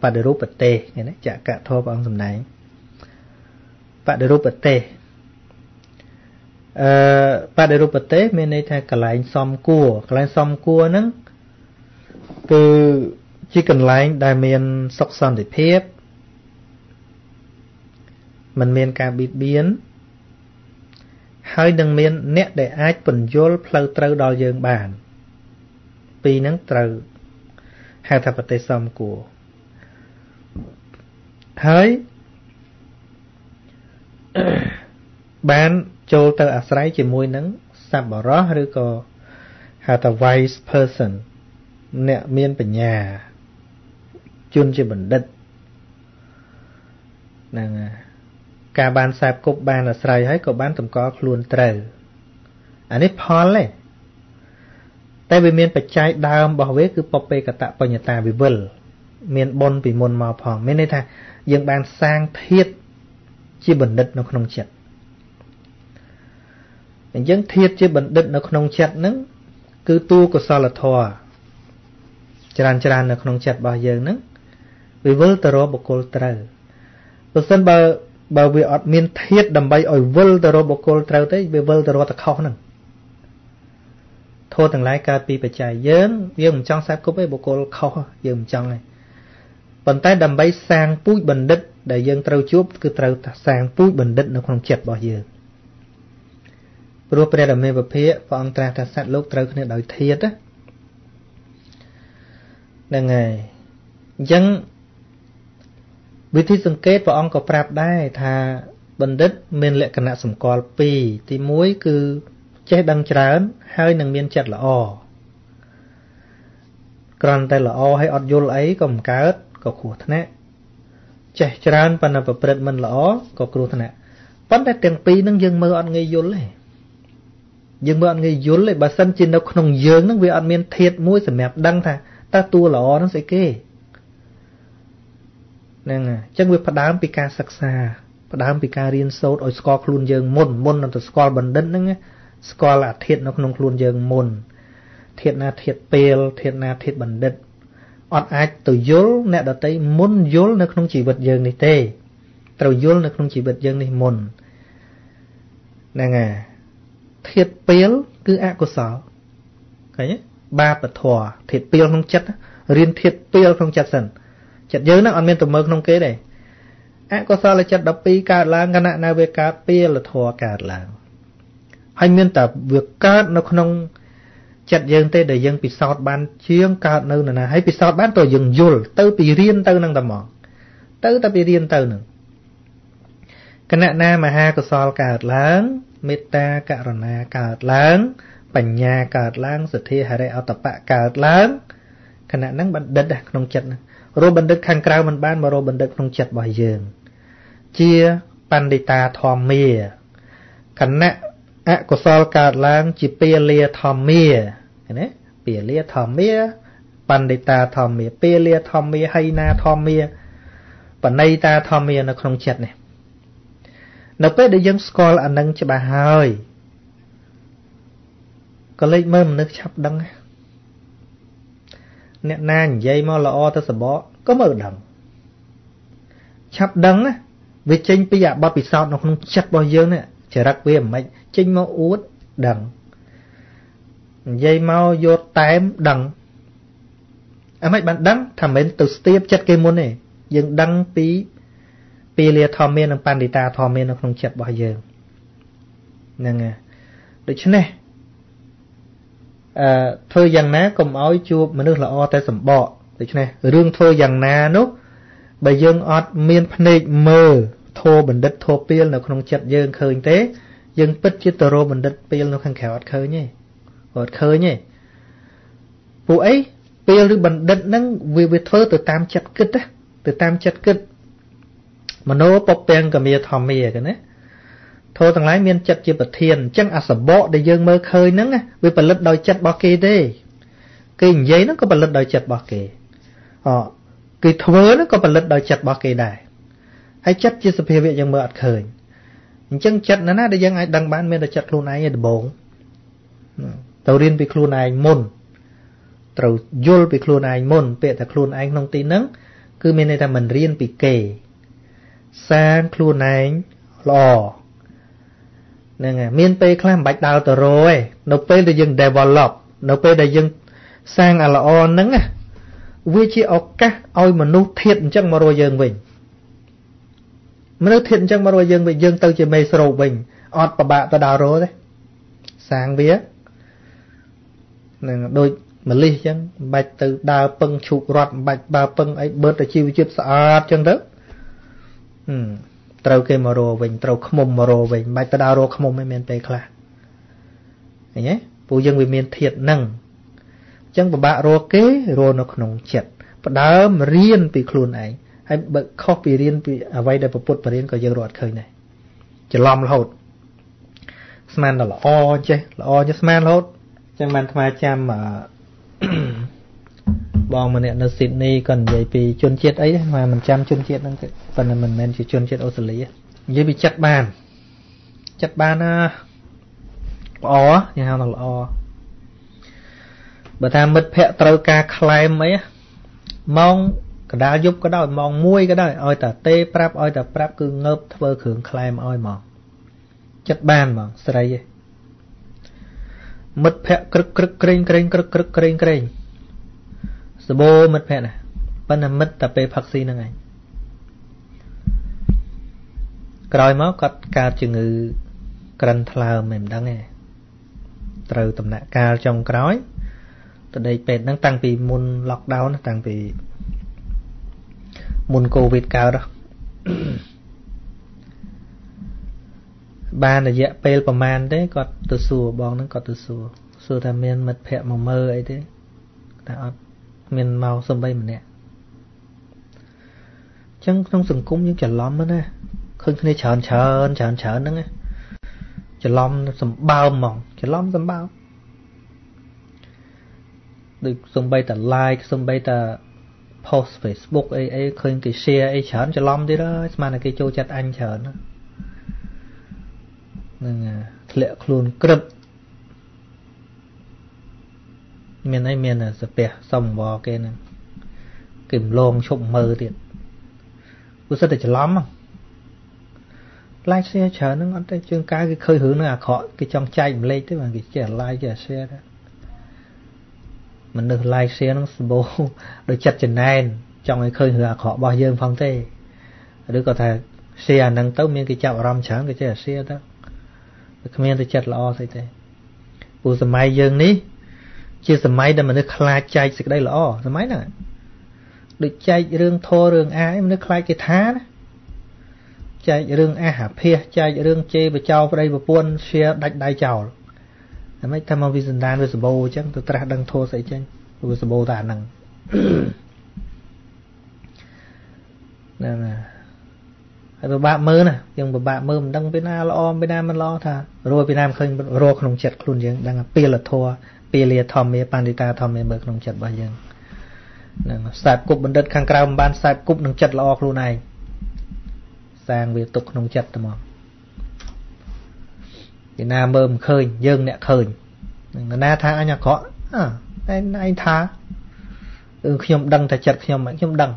ปฏิรูปเตะไงนะจะกะทบองสมไหนปฏิรูปเตะปฏิรูปเตะไม่ในทางกลายซอมกัวกลายซอมกัวนั้นคือจิกลายได้เมียนซอกซอนติเพียบมันเมียนการบิดเบี้ยนให้ดังเมียนเนะได้อาจผลโยลเพลเตอร์ดอยเยิงบานปีนั้นเตอร์หาทปเตะซอมกัวហើយបានចូលទៅអាស្រ័យជាមួយនឹងសប្បុរសឬក៏ហៅថា wise person អ្នកមានបញ្ញាជនជាបណ្ឌិតហ្នឹងការបានសាបគប់បានអាស្រ័យហើយក៏បានតម្កល់ខ្លួនត្រូវអានេះផលទេតែវាមានបច្ច័យដើមរបស់វាគឺបពេកតបញ្ញតាវិវលមានបុណ្យពីមុនមកផងមានន័យថាយើងបានសាងធាតុជាបណ្ឌិតនៅក្នុងចិត្តអញ្ចឹងធាតុជាបណ្ឌិតនៅក្នុងចិត្តហ្នឹងគឺតួកុសលធម៌ច្រើននៅក្នុងចិត្តរបស់យើងហ្នឹងវាវិលទៅរកបុគ្គលត្រូវបើមិនបើវាអត់មានធាតុដើម្បីឲ្យវិលទៅរកបុគ្គលត្រូវទេវាវិលទៅរកតែខុសហ្នឹងធម៌ទាំងឡាយកើតពីបច្ច័យយើងមិនចង់សាបគប់ទេបុគ្គលខុសយើងមិនចង់ទេប៉ុន្តែដើម្បីសាងពូជបណ្ឌិតដែលយើងត្រូវជួបគឺត្រូវសាងពូជបណ្ឌិតនៅក្នុងចិត្តរបស់យើងព្រោះព្រះរាមាវិភាកព្រះអង្គត្រាស់ថាសត្វលោកត្រូវគ្នាដោយធាតុហ្នឹងហើយអញ្ចឹងវិធីសង្កេតព្រះអង្គក៏ប្រាប់ដែរថាបណ្ឌិតមានលក្ខណៈសម្គាល់ពីរទី1គឺចេះដឹងច្រើនហើយនឹងមានចិត្តល្អគ្រាន់តែល្អហើយអត់យល់អីក៏មិនកើតក៏គ្រោះថ្នាក់ចេះច្រើនប៉ុន្តែប្រព្រឹត្តមិនល្អក៏គ្រោះថ្នាក់ប៉ុន្តែទាំងពីរហ្នឹងយើងមើលអត់ងាយយល់ទេបើសិនជានៅក្នុងយើងហ្នឹងវាអត់មានធាតុមួយសម្រាប់ដឹងថាតើតួល្អហ្នឹងស្អីគេហ្នឹងហើយអញ្ចឹងវាផ្ដើមពីការសិក្សាផ្ដើមពីការរៀនសូត្រឲ្យស្គាល់ខ្លួនយើងមុននឹងទៅស្គាល់បណ្ឌិតហ្នឹងស្គាល់អាធាតុនៅក្នុងខ្លួនយើងមុនធាតុណាធាតុពេលធាតុណាធាតុបណ្ឌិតអត់អាចទៅយល់អ្នកដតីមុនយល់នៅក្នុងជីវិតយើងនេះទេត្រូវយល់នៅក្នុងជីវិតយើងនេះមុនហ្នឹងហើយធាតុពេលគឺអកុសលឃើញទេបាបធម៌ធាតុពេលក្នុងចិត្តរៀនធាតុពេលក្នុងចិត្តសិនចិត្តយើងហ្នឹងអត់មានទៅមើលក្នុងគេទេអកុសលចិត្ត12កើតឡើងគណៈណាវាកើតពេលធម៌កើតឡើងហើយមានតែវាកើតនៅក្នុងចិត្តយើងទេដែលយើងពិសោធន៍បានជាងកើតនៅណាហើយពិសោធន៍បានតើយើងយល់ទៅពីរៀនទៅនឹងតែមកទៅតែពីរៀនទៅនឹងគណៈណាមហាកុសលកើតឡើង metta karana card lang, panya card lang, sati hare autopa card lang. Khana nang ban đứt à trong chật. Rô ban đứt khang krau man ban mà rô ban đứt trong chật boi jeung. Chia pandita thom mia. Khana akosal card lang chi pelia thom mia. Khana pelia thom mia, pandita thom mia, pelia thom mia hay na thom mia. Pandita thom mia nó trong chật này. Nó phải để dân school ảnh nâng cho bà hơi. Có lấy mơ mà nước chắp đăng. Nẹ na như vậy mà lo ta sẽ bỏ. Có mở đăng. Chắp đăng á. Vì chênh bây giờ bà bị sao nó không chắc bao giờ nè. Chỉ rắc về mạch. Chênh mà út đăng. Vậy mà vô tém đăng. À mạch bạn đăng. Thầm mến từ tiếp chất cái môn này. Dân đăng tí. Pelia thom mia និងបណ្ឌិតា thom mia នៅក្នុងចិត្តរបស់យើងហ្នឹង មនុស្សពពែងក៏មានធម្មាគណេះធោះទាំងឡាយមានចិត្តជាប្រធានអញ្ចឹងអាសបកដែលយើងមើលឃើញហ្នឹងវាផលិតដោយចិត្តរបស់គេទេគេនិយាយហ្នឹងក៏ផលិតដោយចិត្តរបស់គេដែរហើយចិត្តជាសភាវៈយើងមើលអត់ឃើញអញ្ចឹងចិត្តណាណាដែលយើងអាចដឹងបានមានតែចិត្តខ្លួនឯងឯដបងទៅរៀនពីខ្លួនឯងមុនត្រូវយល់ពីខ្លួនឯងមុនពេលតែខ្លួនឯងក្នុងទីហ្នឹងគឺមានន័យថាមិនរៀនពីគេ សាងខ្លួនឯងល្អហ្នឹងមានពេលខ្លះមិនបាច់ដើរទៅរកឯងនៅពេលដែលយើង develop នៅពេលដែលយើង ត្រូវគេមករវវិញត្រូវខ្មុំមករវវិញបាច់ទៅដើររកខ្មុំឯងមានពេលខ្លះអញ្ចឹងបើបាក់រកគេរកនៅក្នុងចិត្តបដើមរៀនពីខ្លួនឯងហើយបើខុសពីរៀនពីអ្វីដែលប្រពុតបរៀនក៏យើងរត់ឃើញដែរច្រឡំរហូតស្មានដល់ល្អចេះល្អជាស្មានរហូតចឹងបានថ្មចាំ បងម្នាក់នៅស៊ីដនីគាត់និយាយពីជនជាតិអូស្ត្រាលីនិយាយពីចិត្តបាន Bố mất phẹn à, vẫn là mất tập bê phạc xí nâng anh. Rồi máu cắt cao chừng ngư Cần thlau mềm đắng nghe. Trừ tầm nạ cao trong cói. Từ đây bệt đang tăng vì môn lockdown, tăng vì môn Covid cao đó. Ba là dạ bê bà man đấy, cọt từ xùa, bọn nó cọt từ xùa. Xùa thà miên mất phẹn màu mơ ấy thế. Đã ọt. Mình màu xâm bay mình nè. Chẳng trong sừng cúng những chả lom đó nè. Khơi cái này chờn đó nè. Chả lom xâm bao mỏng. Chả lom xâm bao. Được xâm bay ta like, xâm bay ta post Facebook ấy. Khơi cái share ấy chờn chả lom đi đó. Mà là cái chô chặt anh chờn đó. Nên là lệ luôn cực. Mình ấy mình là sập bè xong bò kia nè kìm lông chụm mơ tiệt, cứ sao để chả lắm không? Like share chở nó ngón tay chương cá cái khơi hướng nó à khỏi cái trong chai mình lấy thế mà cái chả like chả share đó, mình được like share nó bố được chặt chân này trong cái khơi hướng à khỏi bao nhiêu phong thế, đứa có thể share năng tấu miếng cái chảo ram chở cái chả share đó, cái miếng tôi chặt lo thế thế, buổi sớm mai dương ní. Chia sẻ máy để mà nước khai chạy xịt đây là o, máy này được chạy rương thô rương á, em nước khai cái thá, chạy rừng a hạp hia chạy rừng chê và chào vào đây và buôn xe đánh đại chào mấy tham mong vision đàn với sầu chứ tôi tra đăng thô sẽ chứ với sầu tàn năng nè nè bạn mơ nè nhưng bạn mơ mình đăng bên na lo bên nam mình lo thà rồi bên nam khơi rồi không chặt luôn chứ đang là pia là thua pia lìa thòm mía pandita thòm mía bực không chặt bao nhiêu nè sạp cục bên đất khang cao ban sạp cục không chặt lo luôn này sang việc tục không chặt mà Việt Nam mơ khơi dương nè khơi người na tha anh có anh tha khi ông đăng thì chặt khi ông mạnh khi ông đăng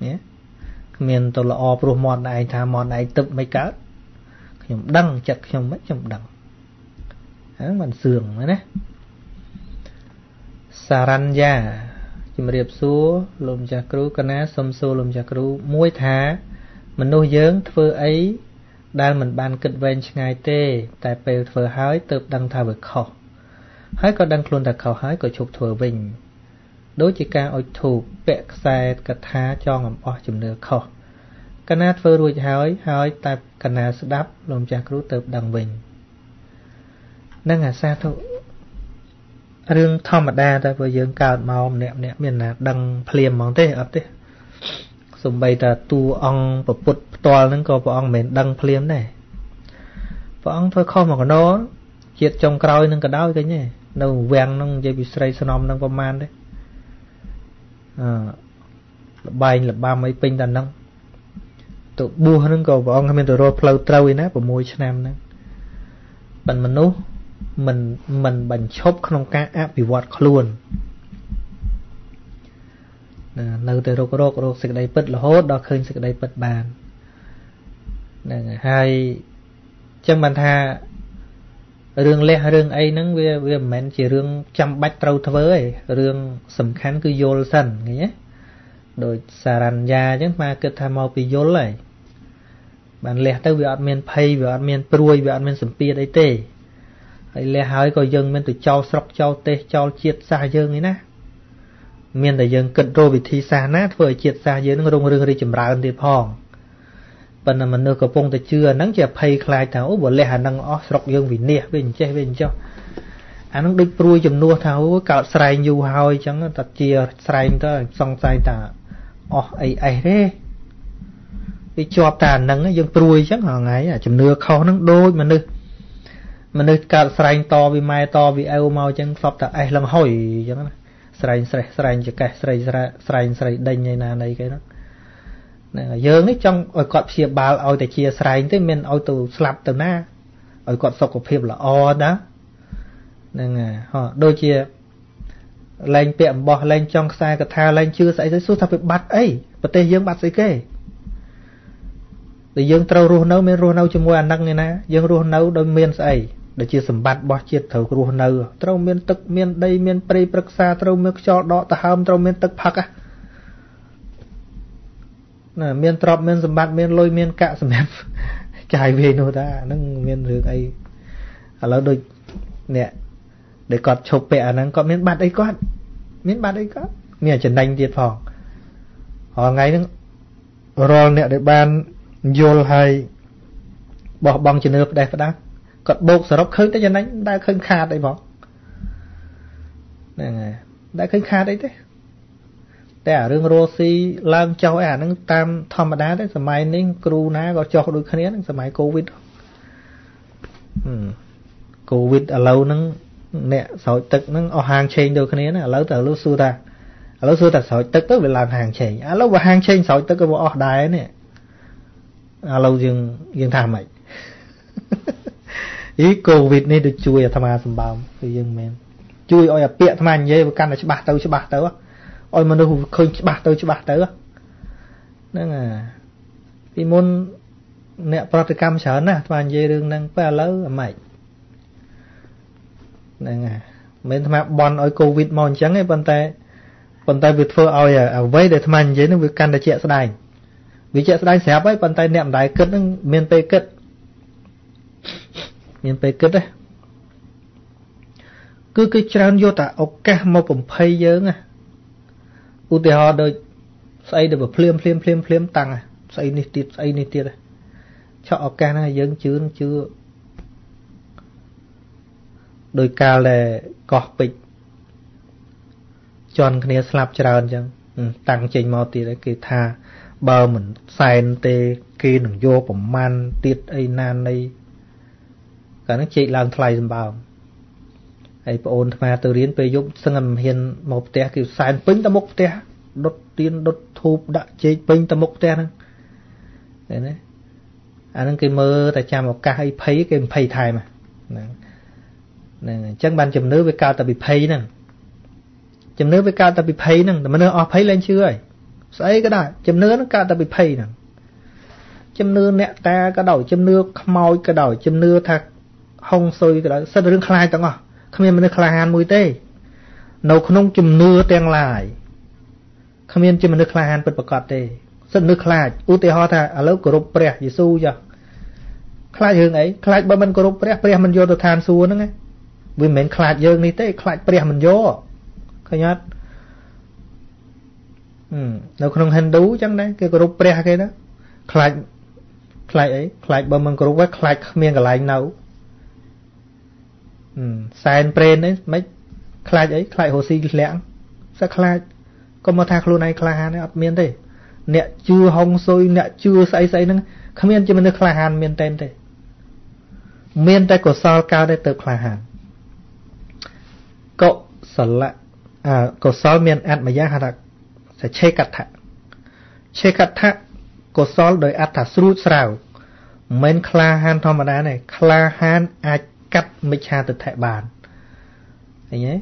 nhé miền tôi là o pro mòn này tha mòn này tự mấy cá khi ông đăng chặt khi ông mạnh khi ông đăng hắn mình sườn nữa nè saranja chim điệp xúa lùm chà cú cana xôm xô lùm chà cú muối thá mình nuôi dưỡng thưa ấy đang mình ban kịch ven ngày tê tại bề phở hái tự đăng thà vực khò hái có đăng luôn thà khò hái có chụp thừa bình đối chỉ ca ôi thủ bẹt xe cả thá cho ngầm o chùm nửa khò cana phở đuôi hái hái tại cana sấp đắp lồng chạc rú tự đăng bình năng hà sa thụ riêng thom mặt đa tại bề dưỡng cao màu nẹm nẹm miền là đăng phèm mỏng tê ấp tê sùng bay ta tu ông bậc bút to nên có ông mình đăng phim này, ông thôi không mà còn nó chuyện trong còi nên cả đau cái nhỉ, đầu vàng nông dây bị say snom nông command đấy, bay là ba mấy pin đàn nông, tụ bua nên có ông mình tụ rồi pleu trâu nè, bờ môi nam nè, bận mình nú, mình bận chốt không cá áp bị vọt luôn. Nơi từ rô sực đầy bật là hốt đó khơi sực đầy bật bàn hai chân bàn tha rương lẽ hay rương ấy nắng về mẹn chỉ rương chăm bách trâu thới rương sầm khán cứ vô sần nhé rồi xà rằn già chứ mà cứ tham mau bị vô lại bàn lẽ tới việc ăn miên phay việc ăn miên pruôi việc ăn miên sầm pia đấy tê lẽ hơi coi dân miên từ châu sọc châu tê châu chiết xa dân ấy nè miền đại dương cận rô vị thi xa nát với triệt xa dưới nó rung rưng đi chìm ráo đi phong, phần là mình nửa cầu phong từ trưa nắng chè phơi khai tháo buổi lệ hà năng ó sọc dương vị nè bên cho, anh nó đứt ruồi chìm nua tháo cạo sài nhiều hôi chẳng tật chia sài đó xong sài ta ó ấy đấy, cái cho tàn nắng dương ruồi chẳng hả ngay à chìm nua khó nắng đôi mình nửa cạo sài to vì mai to vì ao mau chẳng sọc ta ấy làm hỏi chẳng sài chỉ cái sài đây như nào này cái đó, giờ này trong ở cọp chia ba ở tại chia sài tới mình ở từ slap từ na ở cọp sọc của phim là o đó, nè họ đôi chia lên tiệm bò lên trong xa cả thao lên chưa xảy tới số thằng bị bắt ấy, bật tay dương bắt gì kê, để dương trâu ruh nấu men ruh nấu cho mua ăn năng này nè, dương ruh nấu đôi men sài để chia sầm bát bỏ chia thầu ruộng nâu trâu miên tức miên đây miên prey praksa trâu miên cho đọ ta ham trâu miên tức phật á nè miên trọp miên sầm bát miên lôi miên cạ sầm em chạy về nô ta nâng miên được ấy à lâu đôi nè để cọt chụp bẹ nâng cọt miên bát ấy cọt miên bát ấy cọt miên trần đành tiệt phòng họ ngay nâng rồi nè để ban vô hay bỏ băng trên nước đây phải đáp cọt bột sờ róc khơi tới cho nánh đã khơi khá đấy bỏ nè đã khơi khá đấy thế để ở rừng rosi làm cho ở nương tam thom đá đấy sớm mai nín kêu ná có cho đôi khné nương sớm mai covid covid ở lâu nương nè sỏi tật nương ở hàng trên đôi khné nè lâu từ lâu xưa ta sỏi tật tới về làm hàng trên lâu vào hàng trên sỏi tật cái bộ ở đài nè lâu dừng tham mày ý covid này được chui ở tham gia sầm bão thì dân men chui oi ở bịa tham gia như vậy căn là chả bạc tớ oi mà đâu khơi chả bạc tớ nên là cái môn nẹt program sởn à tham gia đường năng phải lớn ở mày nên là bên tham gia bon oi covid mòn trắng ấy bàn tay vượt phơi oi ở vây để tham gia như vậy nó vượt căn là chẹt sài vì chẹt sài sẹp ấy bàn tay nẹm đái cất miền tây cất miền tây cất đấy, cứ cái tràn vô ta ốc cá mau bùng phây dớn à, u tê ho đôi, say được bờ phim tăng à, Xây này tiết chọ ca này dân chứ chưa đôi ca là có bịch chọn cái này slap tràn chẳng tăng trình màu tiết cái thà bờ mình xài tê kia đừng vô bổng man tiết ấy nan đây cả nó chị làm thay dùm bảo ấy bộ ôn mà từ đến bây giúp sân ngầm hiền một té kiểu xài bính ta mốc té đốt tiên đốt thụp đã chế bính ta mốc té đấy đấy anh cái mơ tại cha một ca hay thấy cái pay thay mà nè chắc ban chấm nước với cao ta bị pay nè chấm nước với cao ta bị pay nè mà nó off pay lên chưa ấy ấy cái đó chấm nước nó cao ta bị pay nè chấm nước nẹt ta cái đầu chấm nước môi cái đầu chấm nước thật hông xôi cái đó sao được khai tao ngỏ không biết mình khai han mũi tê nấu không chấm nước tang lại không biết chấm nước khai han bật bật cọt tê rất nước khai u tê ho tha ở lớp cổ rục bẹt gì su giờ khai dương ấy khai ba mình cổ rục bẹt bẹt mình vô đồ than su nữa nghe vì mình khai dương này tê khai bẹt mình vô cái nhát nấu không hình đủ chẳng đấy cái cổ rục bẹt cái đó khai khai ấy khai ba mình cổ rục bẹt khai miên cả lại nấu sàn pren đấy mấy khai ấy khai hồ si lẻng sao khai có mà thang luôn này khai han đấy ấp miên đấy nè chưa hong xôi nè chưa say say nâng không yên chứ mình được khai hàn miên tên thế miên tay của sao cao đây tự khai hàn cậu sợ lạ à cậu sao miên ăn mà giá hạt sẽ chê cắt thạ cậu sao đời ăn thả sưu sào miên khai hàn thom đá này khai hàn ai cắt mấy cha từ thẻ bàn thế nhé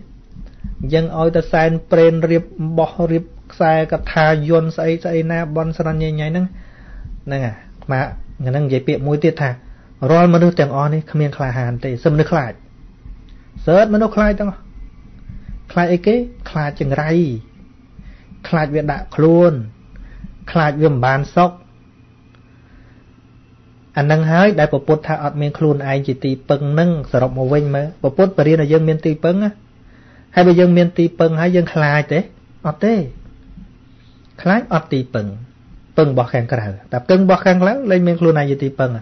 dân oi ta san pren riệp bỏ riệp sai cặp thà yon sai sai na bon san nhảy nhảy nưng nưng à mà người nưng dễ bị mũi tiệt thà rồi mà nương tiếng on đi không miên khai hàn thì xâm nương khai sớt mà nương khai tăng khai ấy cái khai chừng ray khai việt đạ luôn khai viêm bàn sóc anh nưng hái đại bộ phốt thà ở miên luôn ai chỉ tì pưng nưng sờ rộng màu vinh mà bộ phốt bari là dân miên tì pưng á hay bây dân miên tì pưng hay dân khai thế ở thế khái ở tì pừng pừng bỏ khang cả đạp pừng bỏ khang lắm lên miền luôn này gì tì pừng à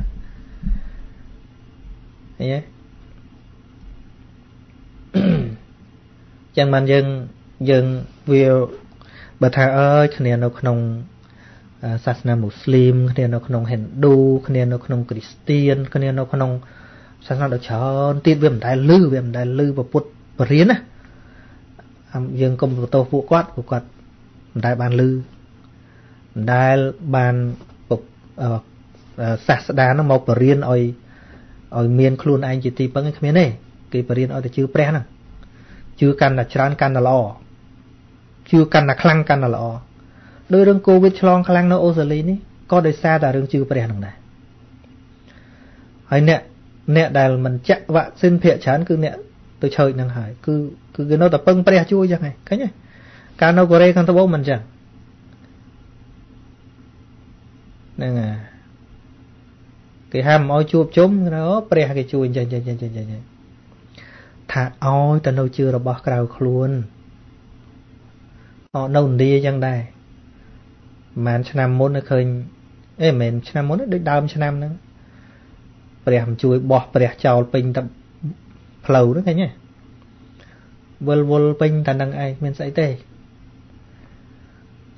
vậy chẳng man dân dân view bờ thà ơi khné ở trong sa sna Muslim khné ở trong Hindu khné ở trong Christian khné ở trong sa sna đạo chơn tiết viêm đại lư và Phật và riêng á dân công tổ phụ quát đại ban lư đại ban sạt đá nó mọc bờ riên ở miền khuôn anh chỉ tìm bằng cái miền này cái bờ riên ở thì chưa pre nè chưa cần là tràn cần là lò chưa cần là khăng cần là lò đôi đường Covid long khăng nó Australia ní có đời xa là đường chưa pre nè này hay nè đại mình chạy vạ xin phệ chán cứ nè tôi chơi năng hải cứ cái nó tập bưng pre chui chẳng này cái nhỉ cá nó có đây không tao bố mình chẳng nên à cái ham oi chuột chốm nó pre cái chui chẳng thả oi ta nấu chưa là bỏ cào luôn họ nấu đi chẳng đây mà năm muốn nó khơi mình năm muốn nó được đam năm nữa pre ham chui bỏ pre chào pin tập phẩu nữa cái nhỉ vul pin ta năng ai mình sẽ tê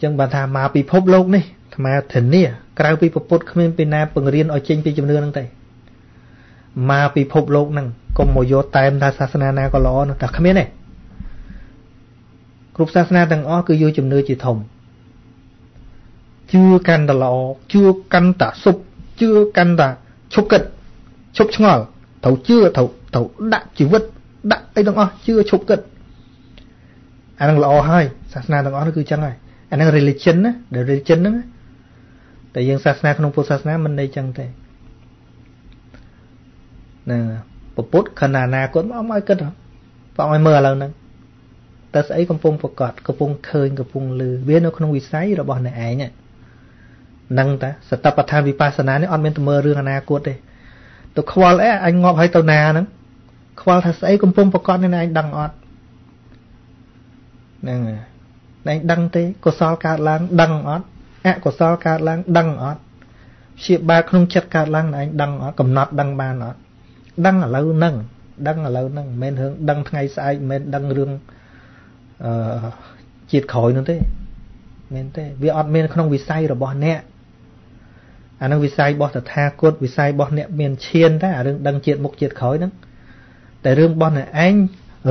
chẳng bàn thà mà bị phốp lốc này mà thỉnh nè cào bị phốt không nên bị na bằng riêng ở trên bị chấm nương năng tây mà bị phốp lốc năng còn một vô tai em ta sa sna na có lõ nó đặt không biết này group sa sna đang ó cứ vô chấm nương chỉ thùng chưa căn đã lõ chưa căn đã sụp chưa căn đã chúc kịch chúc ngòi thầu chưa thầu đã chỉ vứt đã ấy đang ó chưa chúc kịch anh đang lõ hơi sa sna đang ó nó cứ chăng này anh đang religion á, để religion đó, tại dân Sasna không phù Sasna mình đây chẳng thế, nè, Phật khẩn na cũng ông ai cất hả, ông ai mờ lần nè, ta sẽ công phu Phật cọt, công phu khơi, công phu lư, biết nó không bị sai rồi bọn này ấy nhỉ, năng ta, sát tập tham vipassana này on bên mờ rương na cốt đây, tôi khoal ấy anh ngọc hay tàu na nữa, khoal ta sẽ công phu Phật cọt nên anh đằng ọt, nè. Anh đăng thế, có sao cả láng đăng ọt ác của so cả lang đăng ở xịt ba không chất cả lang này đăng ở cầm nọt đăng ba nọt đăng ở lâu nâng men hướng đăng ngày sai men đăng rương chìt khỏi nữa thế men thế vì ọt men không vì sai rồi bỏ nè anh đang vì sai bỏ thật tha cốt vì sai bỏ nè men chiên thế à đừng đăng chìt một chìt khỏi nữaแต่เรื่องบอลน่ะไอ้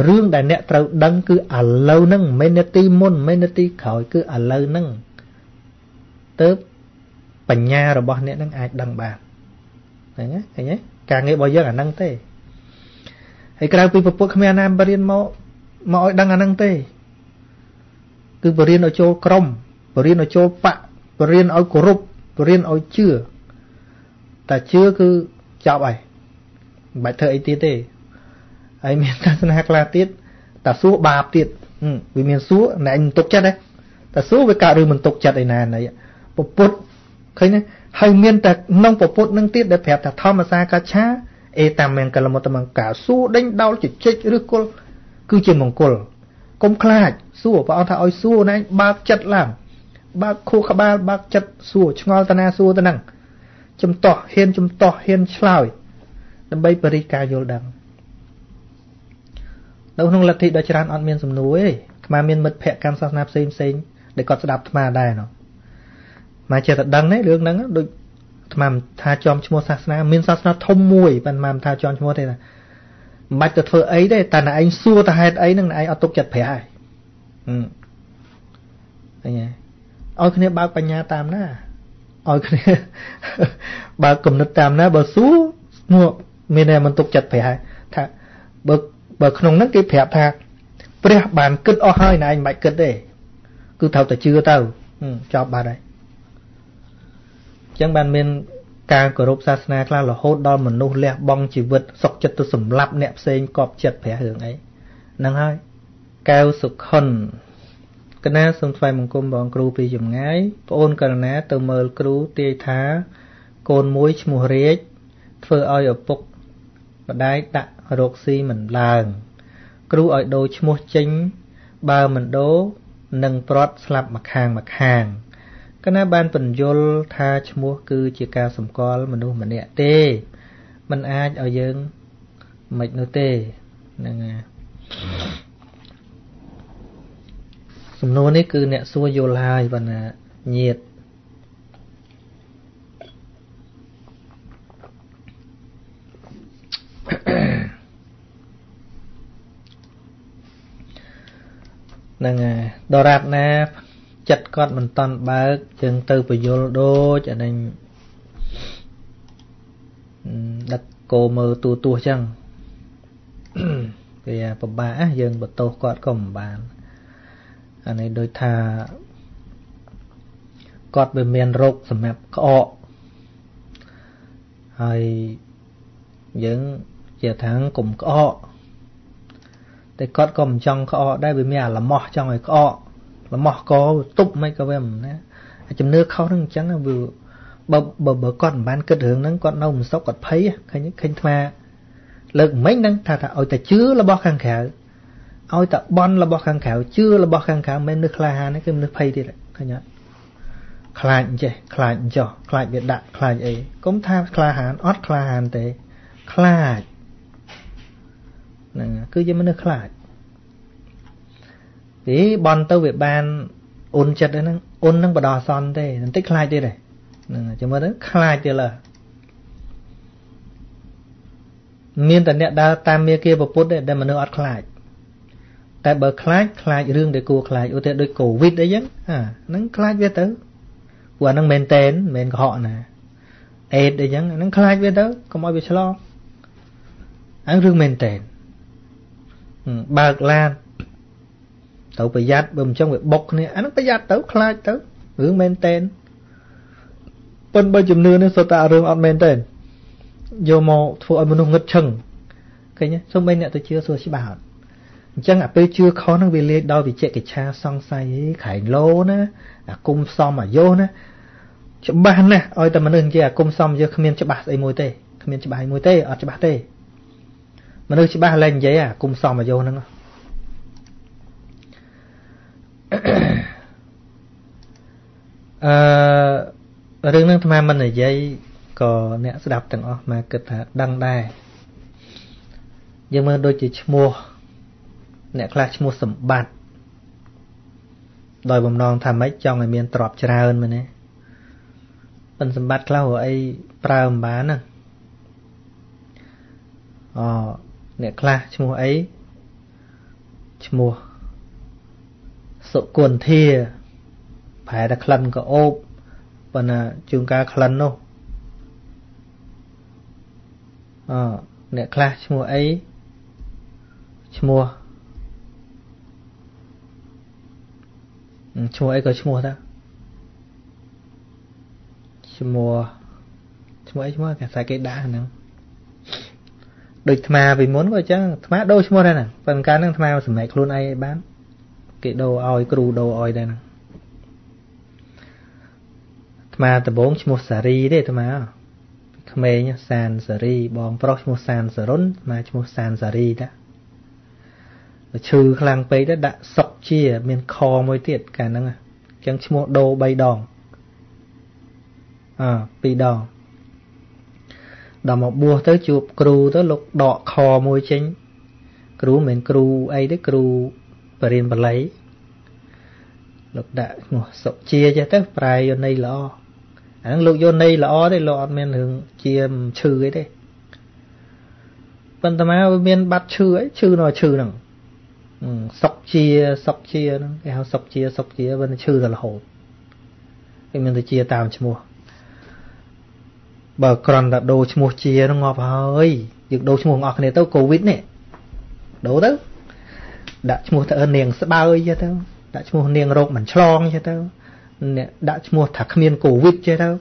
เรื่องដែលអ្នកត្រូវដឹងគឺឥឡូវហ្នឹងមិនមែនទីមុនមិនមែនទីក្រោយគឺឥឡូវហ្នឹងទៅបញ្ញារបស់អ្នកហ្នឹងអាចដឹងបានហ្នឹងណាឃើញទេការងាររបស់យើងអាហ្នឹងទេហើយក្រៅពីពពុះគ្មានអាណាបរៀនមកឲ្យដឹងអាហ្នឹងទេគឺបរៀនឲ្យចូលក្រុមបរៀនឲ្យចូលបកបរៀនឲ្យគោរពបរៀនឲ្យជឿតែជឿគឺចប់ហើយមិនបាច់ធ្វើអីទៀតទេai miền ta sinh hạt la tiết ta số ba tiết vì miền số này anh tục chất đấy ta số với cả đời mình tục chất này nè này bột bột thấy nè hay miền ta nông bột bột nông tiết để phép ta thao mà xa cá chá e tam miền cả là một tam bằng cả số đánh đau chỉ chết rước cô cứ chìm bằng cô công khai số và ông thao số này ba chất làm ba khô khá ba chất số ngao ta na số ta năng chấm tỏ hiên sôi đâm bay perica vô đằng đâu không lật thì đã tràn ăn miên sầm núi mà miên mật phệ cam sao nạp xem để còn đạp mà đài nó mà chỉ thật đắng đấy lương đắng đôi mà tha chom chua sasna miên sasna thông mùi bàn mà tha chom chua thế này bạch từ thơ ấy đấy ta là anh xua ta hai ấy nâng này ở tục chặt phệ ai nghe ở cái này bao bánh nhà tam na ở cái này bao cầm nước tam na bao xú mua miên này mình tục chặt phệ ai thà bậc bởi không nắng cái phép tha, bây bạn cất o hơi này anh mày cất đấy, cứ thâu từ chưa tao, cho bà đấy. Chẳng bạn mình càng cổ rộp sát na là hốt đo mình nô lẹ bong chỉ vượt sọc chật tôi sủng lạp nẹp xên cọp chật phép hưởng ấy, nắng hơi, cao sục hòn, cái ná sông phai mông côm bọn kêu pì dùm ngái, ôn cái ná từ mờ kêu tê thá, côn muối mùa rét, phơi oi ở bốc, và đái đạn.Rốt xì mình làng Cứu ỏi đô chmô chính Ba mình đô Nâng prot slap mặc hàng Cái ná ban phần dôl Tha chmô cư chìa ca sầm con Mình đô mình nẹ tê Mình ai ở dân Mạch nô tê Sầm nô ní cư nẹ xua dô lai Và nè nhiệt năng đo rát na chặt con mình toàn bạc chừng từ bờ vô đô cho nên đặt cô mơ tua chăng vì bờ bã dừng bờ tô con cầm bàn anh ấy đôi thà con về miền rục sầm mẹp cọ hay dừng giờ tháng cùng cọแต่กอดกลมจังก็ได้ไปเมียละหมอจังไอ้ก็ละหมอก็ตุ๊บไม่ก็เว้มนะจำเนื้อเข้าทั้งจังวิวบ่กอดบ้านกระเถิงนั้นกอดนมซอกกอดไผ่ใครใครมาเลิกไม่นั่งถ้าเอาแต่ชื่อละบ่ข้างแขวเอาแต่บอลละบ่ข้างแขวชื่อละบ่ข้างแขวไม่นึกคลาหานี่คือนึกไผ่ดิล่ะใครเนี่ยคลาอินเจคลาอินจ่อคลาเบียดดะคลาเอก้มท่าคลาหานออดคลาหานแต่คลาcứ như mình nước lại thì bọn tao về bàn ôn chặt đấy nâng ôn nâng bờ đò son thế nên tích lại thế này chúng mới đến khai thế là miền tận địa đa tam mía kia và put đấy đây mà nước ọt lại tại bờ khai riêng để cua khai ưu thế đôi cổ vịt đấy chứ à nâng khai về tới của nâng men tên men họ nè ed đấy chứ nâng khai về tới có mọi việc lo anh riêng men tên bạc lan tàu bây giờ bơm trong việc bọc này anh bây giờ tàu khai tàu hướng men tên bên bây giờ nữa nó sờ tạ rừng ăn men tên vô màu phụ anh muốn ngất chừng cái nhá xong bên này tôi chưa xua xí bảo chẳng à bây chưa khó năng về lên đo vì chạy cái cha xong say khải lô nữa à cung xong mà vô nữa chỗ ban nè ôi tầm mình đừng kia cung xong giờ không nên cho bà ấy môi tê không nên cho bà ấy môi tê ở cho bà tê mà nơi chị ba lên vậy à cùng xong mà vô nữa Rừng nâng thầm mình ở dây có nẹ sẽ đọc tầng ốc mà cực thật đăng đài. Nhưng mà đôi chỉ mua nẹ khá mua sầm bạt. Đòi bầm non thầm mấy cho người miền trọp trà hơn mà nè. Bên sầm bạt khá hồi ấy pra bán à. Nẹ khá mua ấy mua sự cuồn thia phải là khăn có ốp và là chúng ta khăn đâu nè khá mua ấy mua ấy có mua ta mua ấy mua cả sai cái đá nữa địch mà vì muốn coi chứ má đôi mua đây nè phần cá năng mà sửa mẹ luôn ai bán cái đồ oi cừu đồ oi đây nè mà từ bốn mua sari đấy thôi mà không ấy nhá sàn sari bòn pro mua sàn sờn mà mua sàn sari đó trừ khang pay đó đã sọc chia miền kho mới tiệt cả năng à chẳng mua đồ bay đòn bị đòn đòi một bùa tới chụp cừu tới lục đọ kho môi chính cừu mình cừu ấy đấy cừu và riêng và lấy lục đã sọc chia cho tới prai vô này lo anh lục vô này lo đấy lo men hưởng chia trừ ấy đấy phần tham áo men bắt trừ ấy trừ nói trừ nằng sọc chia nó cái hao sọc chia bên trừ là hổ cái mình chia tạm cho mua bà còn đặt đồ mua chia nó ngọt hơi việc đồ mua ngọt này tao covid này đồ đó đã mua thợ niềng sẽ bao cho tao đã mua niềng rộng mình chlong cho tao đã mua thạc miên covid cho tao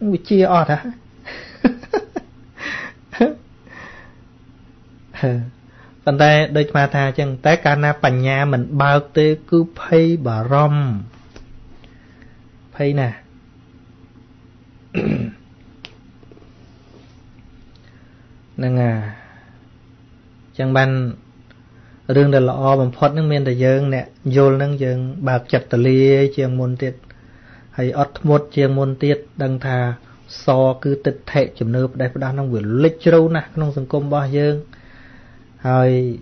bị chia ọt hả còn đây đây mà thà chẳng té cana bành nhà mình bao tê cứ pay bà rom pay nè năng à chẳng ban rừng đã lọ bằng phật nước miền đại dương nè vô nước dương bạc chặt tờ lia chiang môn tiệt hay ớt một chiang môn tiệt đăng thà so cứ tịch thệ chấm nợ đại phật đan trong quyển lịch châu nè trong sông công ba dương hay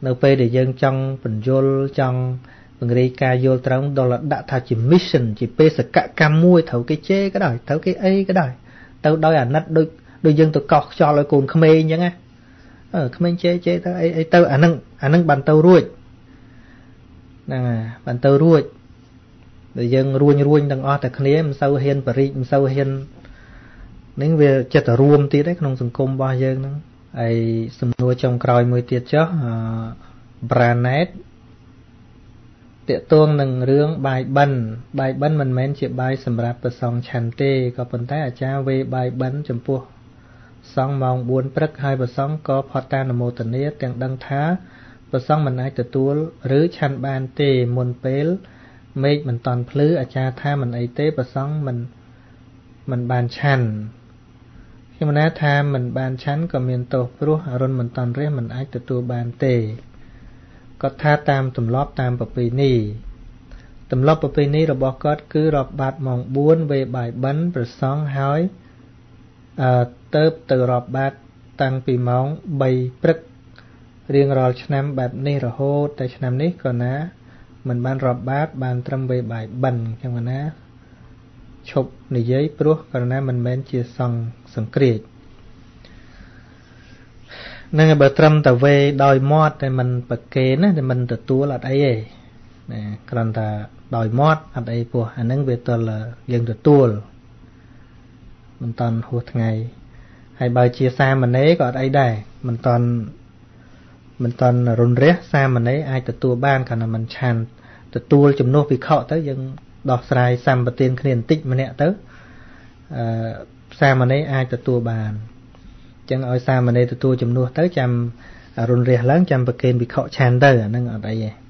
nợ phê đại dương trong phần vô trong phần rây ca vô trong đó là đã thà chỉ mission chỉ pê sạc cả cam muôi thấu cái chê cái đòi thấu cái ấy cái đòi tao đòi à nát đôi dân tụi cọt cho lại cồn khmê nhá nghe khmê chế tao ấy tao à nâng bàn tao ruồi nè bàn tao ruồi đôi dân ruồi đằng o tại khné mình sâu hiên Paris mình sâu hiên nín về chết ở ruộng tí đấy trong sông công ba dân nó ai sầm nuôi trong còi mười tiệt chứ Branet tiệt tuông nâng rương bài bẩn mình men chỉ bài sầm rạp và sòng chăn tê có phần thái ở cha về bài bẩn chấm pua sòng mong buồn prất hai và sòng có phật ta nằm mô tận nế tiếng đăng thá và sòng mình ai tự tuôn rứ chăn bàn tê môn pêl mê mình toàn phứ ở cha tha mình ấy tê và sòng mình bàn chăn khi mình nói tha mình bàn chăn có miền tổ pru run mình toàn rế mình ai tự tuôn bàn tê có tha tam tùm lóp tam bậc bì ni tùm lóp bậc bì ni rồi bỏ cốt cứ rọp bát mỏng buôn về bài bánh rồi sáng hói tớp từ rọp bát tăng bì mỏng bay prức riêng rồi chăn bát ni rồi hô tại chăn ní còn á mình ban rọp bát ban trâm về bài bẩn chẳng còn á chụp nỉ giấy pruh còn á mình men chia sòng sòng kẹt nên là bờ trâm tờ về đòi mót thì mình bật kế nữa thì mình tự tua là đây nè còn ta đòi mót ở đây của anh ấy về tuần là dừng tự tua mình toàn hụt ngày hay bao chia xa mình ấy có ở đây đây mình toàn run rét xa mình ấy ai tự tua ban cả là mình tràn tự tua chấm nô bị khọ tới dừng đọt xài xăm bờ tiền khền tích mà nè tới xa mình ấy ai tự tua bàn chẳng ở xa mà đây tụi tôi chấm nuôi tới chăm run rè lớn chăm bậc kênh bị khọ chan tới ở đây